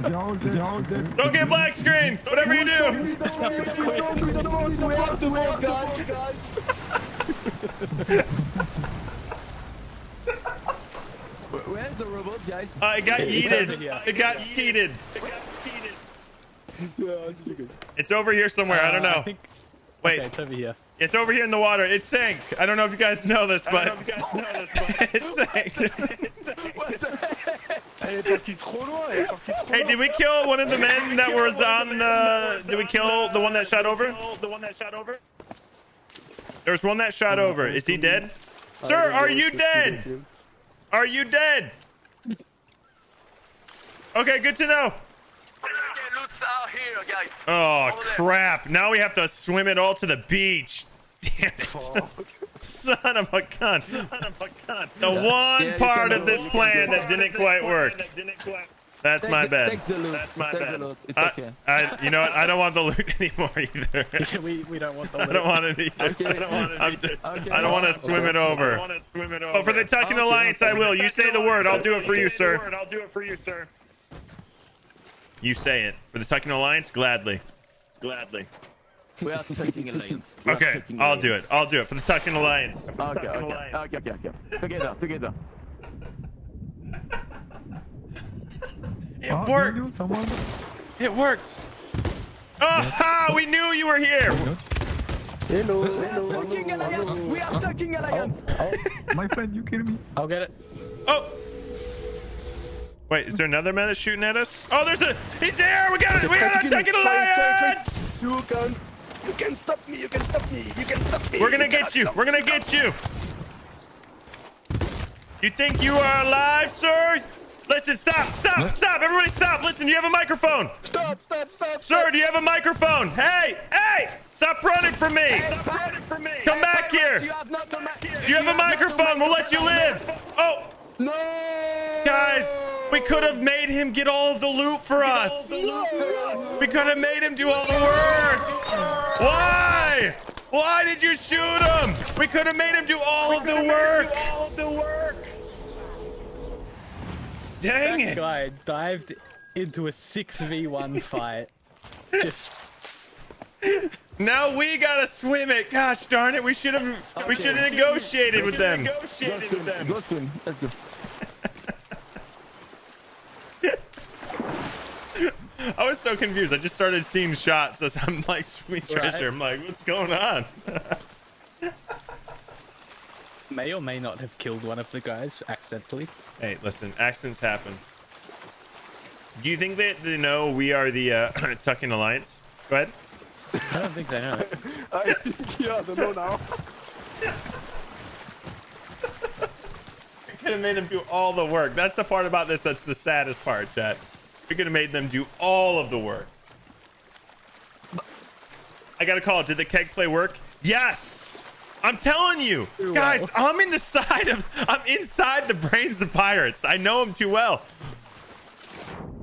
Don't get black screen. Whatever you do. We have to win, guys. Where's the robot, guys? It got yeeted. It got skeeted. It's over here somewhere. I don't know. Wait. Okay, it's over here. It's over here in the water. It sank. I don't know if you guys know this, but it sank. What the heck? Hey, did we kill one of the men that was on the... Did we kill the one that shot over? There's one that shot over. Is he dead? Sir, are you dead? Okay, good to know. Oh, crap. Now we have to swim it all to the beach. Damn it. Son of a gun. The one part of this plan that didn't quite work. That's my bad. That's my bad. It's okay. You know what? I don't want the loot anymore either. we don't want the loot. I don't want it either. Okay. I don't want it either. Okay. I don't want to swim it over. Oh, for the Tuckin Alliance, I will. You say the word. I'll do it for you, sir. I'll do it for you, sir. You say it. For the Tuckin Alliance, gladly. Gladly. We are Tuckin Alliance. Okay, I'll do it. I'll do it. For the Tuckin Alliance. Okay, okay. Okay. Together, together. It worked! It worked! Aha! We knew you were here! Hello! We are Tuckin Alliance! My friend, you kidding me? I'll get it. Oh! Wait, is there another man shooting at us? Oh, there's the... He's there! We got it! We are the Tuckin Alliance! You can stop me! You can stop me! You can stop me! We're gonna get you! We're gonna get you! You think you are alive, sir? Listen, stop, everybody stop. Listen, do you have a microphone? Stop. Sir, do you have a microphone? Hey, stop running from me. Come back here. Do you have a microphone? We'll let you live. Oh. No. Guys, we could have made him get all of the loot for us. We could have made him do all the work. Why? Why did you shoot him? We could have made him do all of the work. Dang it! That guy dived into a 6v1 fight. Just... Now we gotta swim it. Gosh darn it! We should have. Okay. We should have negotiated with them. Go swim. Let's go. I was so confused. I just started seeing shots as I'm like, sweet treasure. I'm like, what's going on? May or may not have killed one of the guys accidentally. Hey, listen, accidents happen. Do you think that they know we are the Tuckin Alliance? Go ahead. I don't think they know. I think they know now. We could have made them do all the work. That's the part about this that's the saddest part, chat. We could have made them do all of the work. I got a call. Did the keg play work? Yes! I'm telling you, guys, I'm inside the brains of pirates. I know them too well.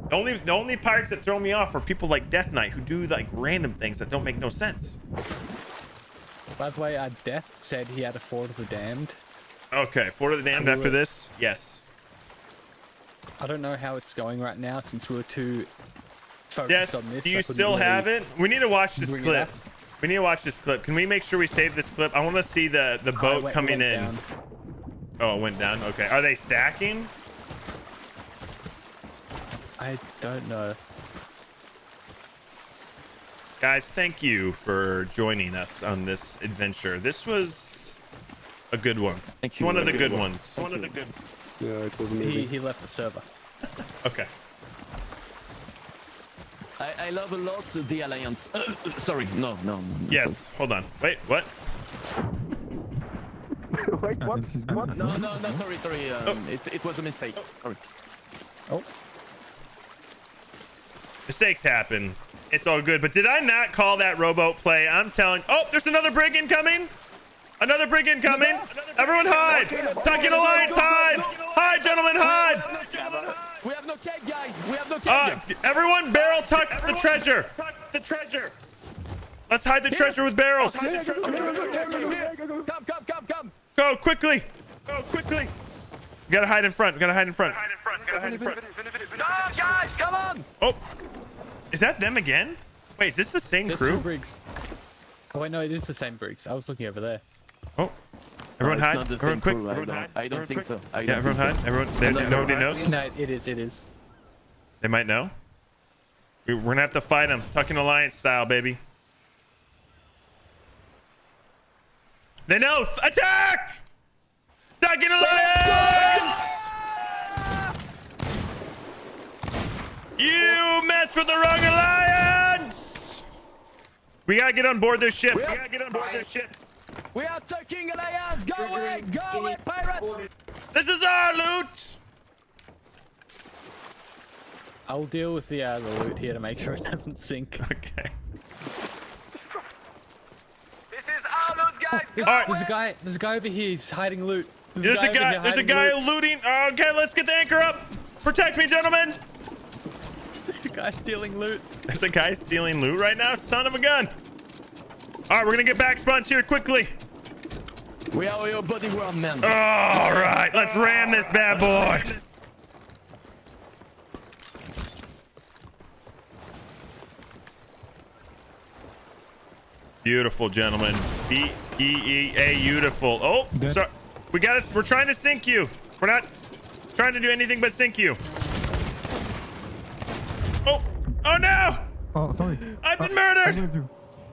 The only pirates that throw me off are people like Death Knight who do like random things that don't make no sense. By the way, Death said he had a Fort of the Damned. Okay, Fort of the Damned after this? Yes. I don't know how it's going right now since we were too focused on this. Do you still have it? We need to watch this clip. We need to watch this clip. Can we make sure we save this clip? I want to see the boat coming in. Down. Oh, it went down. Okay. Are they stacking? I don't know. Guys, thank you for joining us on this adventure. This was a good one. Thank you. One of the good ones. One of the good. Yeah, it was amazing. He left the server. Okay. I love a lot the Alliance. Sorry, no. Yes, hold on. Wait, what? Wait, what? No, sorry. It was a mistake. Sorry. Oh. Mistakes happen. It's all good. But did I not call that rowboat play? I'm telling... Oh, there's another brigand coming. Another brigand coming. Everyone hide. Tuckin Alliance, hide. Hide, gentlemen, hide. We have no keg, guys. We have no keg. Everyone barrel tuck the treasure. Tuck the treasure. Let's hide the treasure with barrels. Come. Go quickly. We gotta hide in front. No, guys, come on. Oh, is that them again? Wait, is this the same crew? There's two brigs. Oh wait, no, it is the same brigs. I was looking over there. Oh. Everyone hide. Everyone quick. I don't think so. Yeah, everyone hide. Everyone. Nobody knows. No, it is. They might know. We're gonna have to fight them, Tuckin Alliance style, baby. They know. Attack! Tuckin Alliance! You mess with the wrong alliance! We gotta get on board this ship. We are Tuckin Alliance! Go away, pirates! This is our loot! I'll deal with the loot here to make sure it doesn't sink. Okay. This is our loot, guys! There's a guy over here, he's hiding loot. There's a guy looting. Okay, let's get the anchor up! Protect me, gentlemen! guy stealing loot. There's a guy stealing loot right now? Son of a gun. All right, we're going to get back spawns here quickly. We are your buddy, well, man. All right, let's ram this bad boy. Beautiful, gentlemen. B-E-E-A, beautiful. Oh, sorry. We got it. We're trying to sink you. We're not trying to do anything but sink you. Oh, oh no. Oh, sorry. I've been murdered.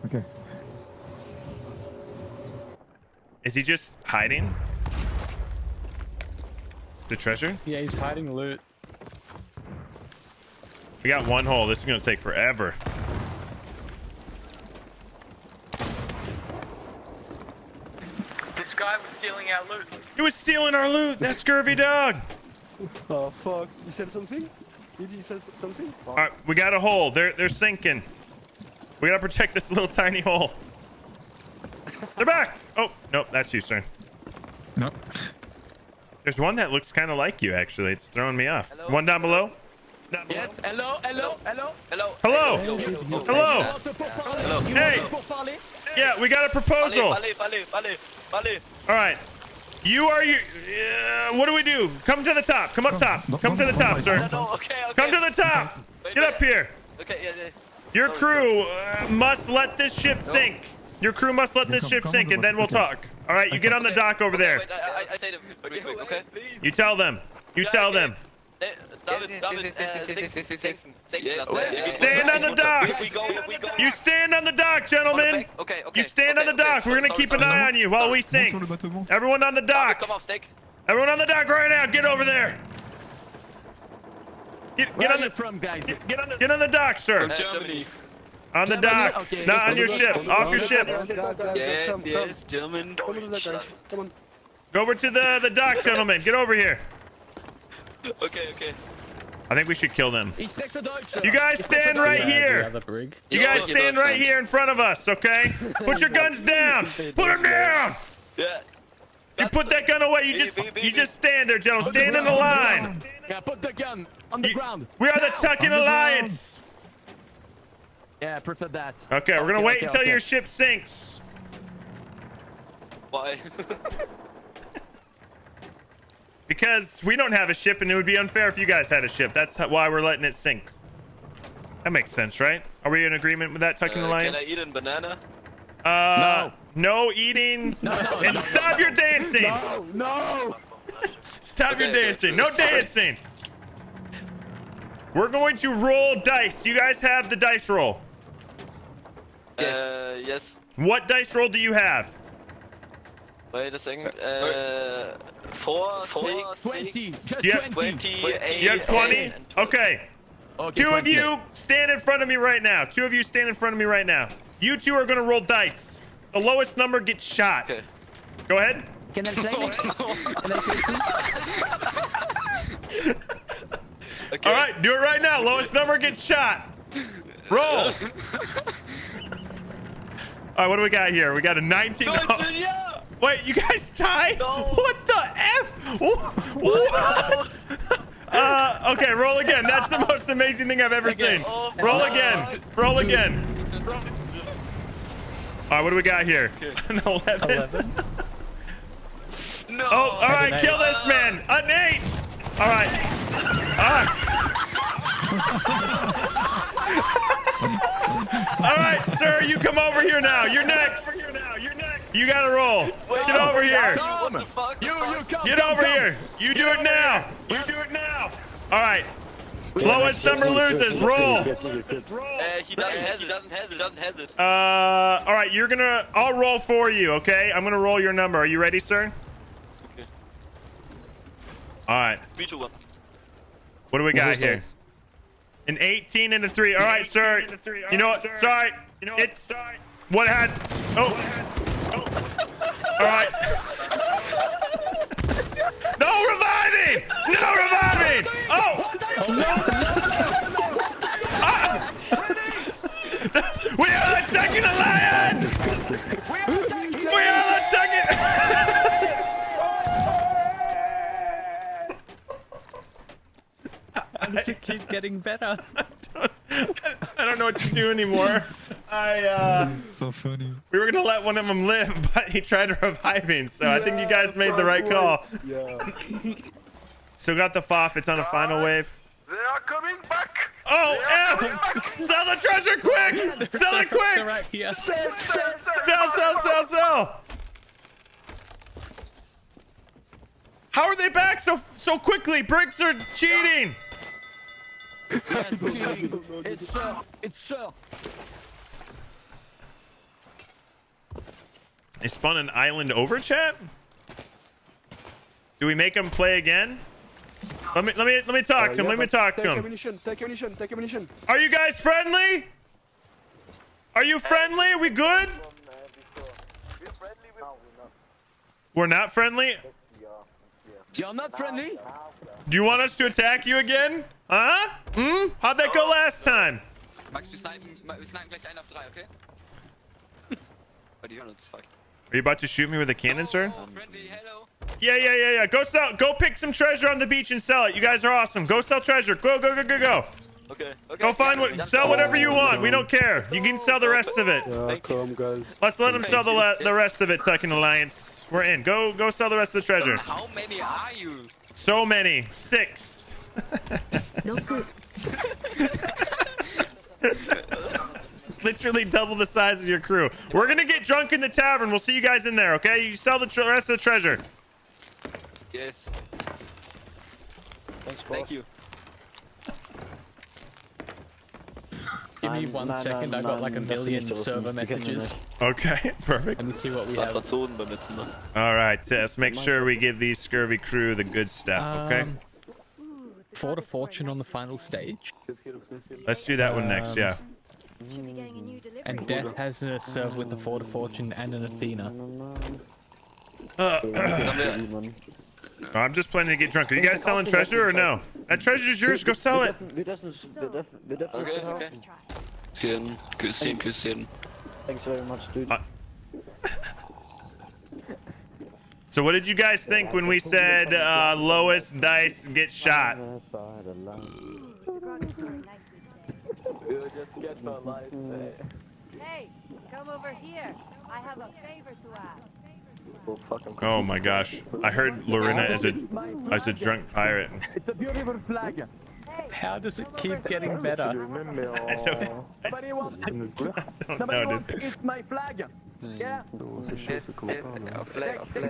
Okay. Is he just hiding the treasure? Yeah, he's hiding loot. We got one hole. This is going to take forever. This guy was stealing our loot. He was stealing our loot. That scurvy dog. Oh, fuck. He said something? Did he say something? Oh. All right, we got a hole. They're sinking. We got to protect this little tiny hole. They're back. Oh, nope. That's you, sir. Nope. There's one that looks kind of like you, actually. It's throwing me off. Hello? One down below. Yes. Hello. Hello. Hello. Hello. Hello. Hello. Hello. Hey. Yeah, we got a proposal. All right. You are your... what do we do? Come to the top. Come up top. Come to the top, sir. Come to the top. Get up here. Your crew must let this ship sink. Your crew must let this ship sink, and then we'll talk. All right, you get on the dock over there. Wait, I say them. Wait, okay? You tell them. You tell them. Stand on the dock. You stand on the dock, gentlemen. You stand on the dock. We're going to keep an eye on you while we sink. Everyone on the dock. Everyone on the dock right now. Get over there. Get on the dock, sir. On the dock, okay, not on your ship. Off your ship. Yes, yes, gentlemen. Go over to the dock, gentlemen. Get over here. Okay, okay. I think we should kill them. You guys stand right here. You guys stand right here in front of us, okay? Put your guns down. Put them down. Yeah. You put that gun away. You just stand there, gentlemen. Stand in the line. Yeah, put the gun on the ground. We are the Tuckin Alliance. Yeah, prefer that. Okay, we're gonna wait until your ship sinks. Why? Because we don't have a ship, and it would be unfair if you guys had a ship. That's why we're letting it sink. That makes sense, right? Are we in agreement with that, Tuckin Alliance? Can I eat a banana? No. No eating. No, stop your dancing. No. Stop your dancing. No dancing. We're going to roll dice. You guys have the dice roll. Yes. Yes. What dice roll do you have? Wait a second. 4, 6, 20. You have 20. You have 20? Okay. Two of you stand in front of me right now. Two of you stand in front of me right now. You two are going to roll dice. The lowest number gets shot. Okay. Go ahead. Can I play? Can I play? Okay. All right, do it right now. Lowest number gets shot. Roll. All right, what do we got here? We got a 19. Oh. Wait, you guys tied? No. What the F? What? Okay, roll again. That's the most amazing thing I've ever seen. Roll again. Roll again. All right, what do we got here? An 11. No. Oh, all right, kill this man. An 8. All right. All right, sir, you come over here now. You're next. You gotta roll. Get over here. Get over here. You do it now. You do it now. All right. Lowest number loses. Roll. He doesn't hesitate. All right, you're gonna. I'll roll for you. Okay. I'm gonna roll your number. Are you ready, sir? All right. What do we got here? An 18 and a 3. All right, sir. You know what? Sorry. It's what had. Oh. All right. No reviving. No reviving. Oh. We are the Tuckin Alliance. We are the Tuckin. I should keep getting better. know what to do anymore. So funny. We were gonna let one of them live, but he tried to revive him. So I think you guys made the right call. Yeah. Still got the FOF. It's on a final wave. They are coming back. Oh, F! Back. Sell the treasure quick! Sell it quick! Right, yeah. Sell! How are they back so quickly? Bricks are cheating. Yes, cheating. It's sell. It's sell. They spun an island over, chat? Do we make them play again? Let me talk to him. Let me talk to him. Take ammunition. Are you guys friendly? Are you friendly? Are we good? We're not friendly? You're not friendly? Do you want us to attack you again? Huh? Hmm? How'd that go last time? Max, we snipe gleich 1 auf 3, okay? Are you about to shoot me with a cannon, sir? Friendly, hello. Yeah. Go pick some treasure on the beach and sell it. You guys are awesome. Go sell treasure. Go. Okay. Go find what. Sell whatever you want. We don't care. You can sell the rest of it. Yeah, come, guys. Let's let him sell the rest of it, Second Alliance. We're in. Go sell the rest of the treasure. How many are you? So many. 6. No good. Literally double the size of your crew. We're gonna get drunk in the tavern. We'll see you guys in there, okay? You sell the rest of the treasure. Yes. Thanks, boss. Thank you. Give me 1 second. I got like a million server messages. Okay, perfect. Let me see what we have. All right, let's make sure we give these scurvy crew the good stuff, okay? Fort of Fortune on the final stage. Let's do that one next, yeah. And Death has a serve with the Ford of Fortune and an Athena. I'm just planning to get drunk. Are you guys selling treasure or no? That treasure is yours. Go sell it. Okay. Küsschen. Thanks very much, dude. So what did you guys think when we said lowest dice get shot? We'll just get my life there. Hey, come over here. I have a favor to ask. Oh my gosh. I heard Lorena is a drunk pirate. It's a beautiful flag. How does it keep getting better? I don't know, dude. It's my flag. Yeah. Sell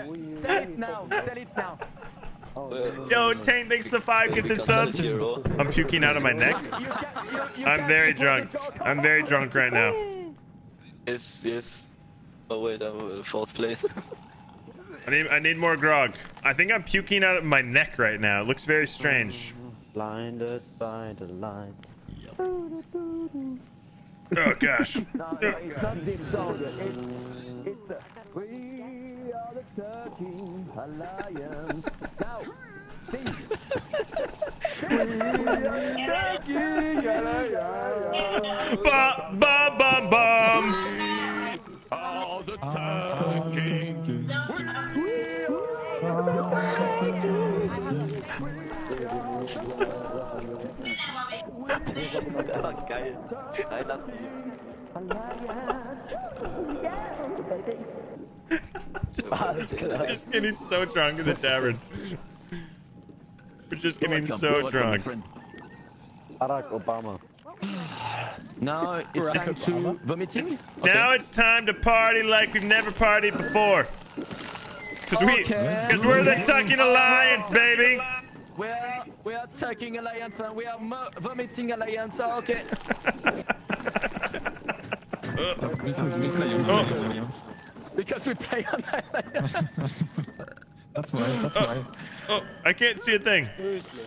it now. Yo, Tane, thanks to 5 gifted subs. I'm puking out of my neck. I'm very drunk. I'm very drunk right now. Yes. Oh wait, I'm in 4th place. I need more grog. I think I'm puking out of my neck right now. It looks very strange. Blinded by the lights. Yep. Oh gosh. No, it's not deep sound. It's Alliance. Now, sing. All the turkey. Just getting so drunk in the tavern. We're just getting so drunk. Barack Obama. Now it's time to vomiting. Okay. Now it's time to party like we've never partied before. Cause we're the Tucking Alliance, baby. We are Tucking Alliance and we are vomiting Alliance. Okay. Because we play on that. That's why. Oh, I can't see a thing. Seriously.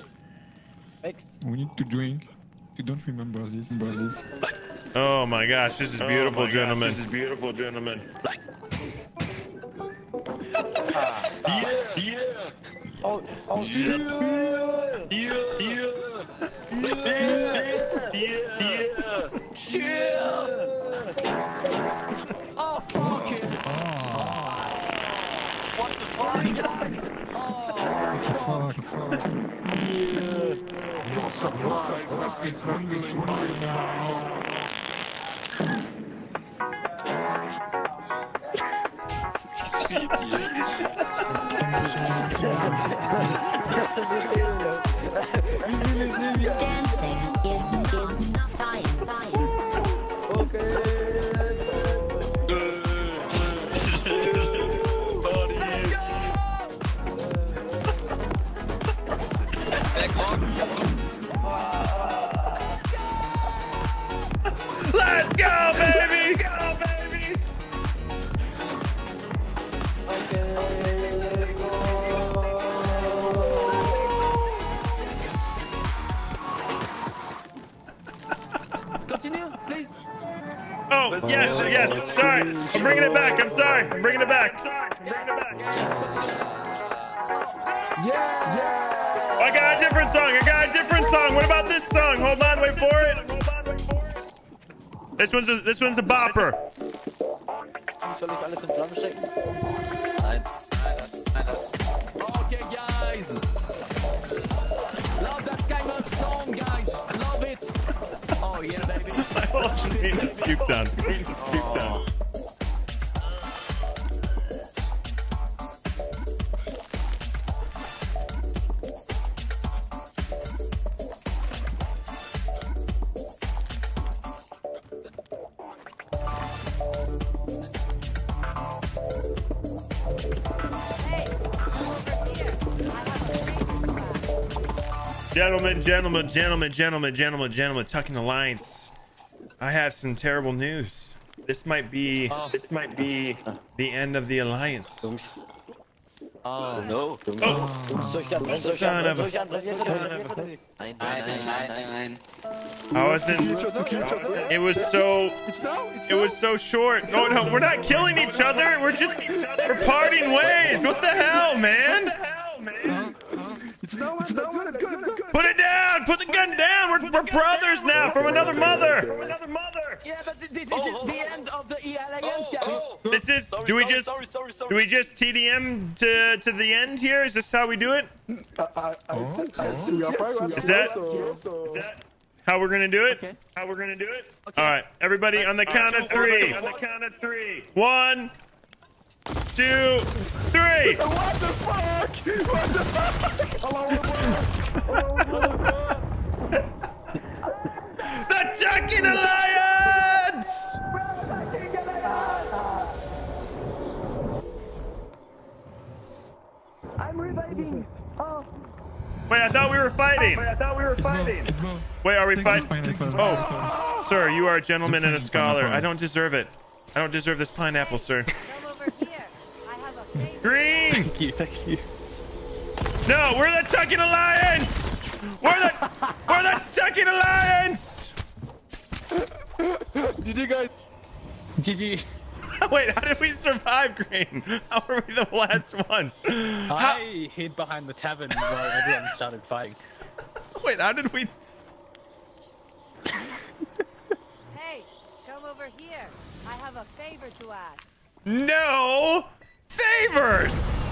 We need to drink. You don't remember this. Oh my gosh, this is beautiful, gentlemen. This is beautiful, gentlemen. Yeah. Yeah. Oh, fuck it! Oh. What the fuck? Oh, what the fuck? Yeah. supplies must be dwindling right now. Dancing is science. Okay. Yes, sorry. I'm bringing it back. I'm sorry. I'm bringing it back. Yeah, yeah. I got a different song. What about this song? Hold on, wait for it. This one's a bopper. Okay, guys. Love that kind of song, guys. Love it. Oh yeah, baby. My whole team is puked on. Gentlemen, Tucking Alliance. I have some terrible news. This might be the end of the Alliance. Oh no! Son of a... It was so short. No, no, we're not killing each other. We're parting ways. What the hell, man? Put it down! Put the gun down! We're brothers now from another mother! Yeah, but this is the end of the Alliance, guys. This is... Do we just TDM to the end here? Is this how we do it? Is that how we're gonna do it? Okay. Alright, everybody on the count of three. 1, 2, 3! What the fuck? What the fuck? The Tucking Alliance! I'm reviving. Oh. Wait, I thought we were fighting. Wait, are we fighting? Oh, sir, you are a gentleman and a scholar. I don't deserve it. I don't deserve this pineapple, sir. Green! Thank you. No, we're the Tucking Alliance! We're the Tucking Alliance! GG. Wait, how did we survive, Green? How were we the last ones? I hid behind the tavern while everyone started fighting. Wait, how did we... Hey, come over here. I have a favor to ask. No! Favors!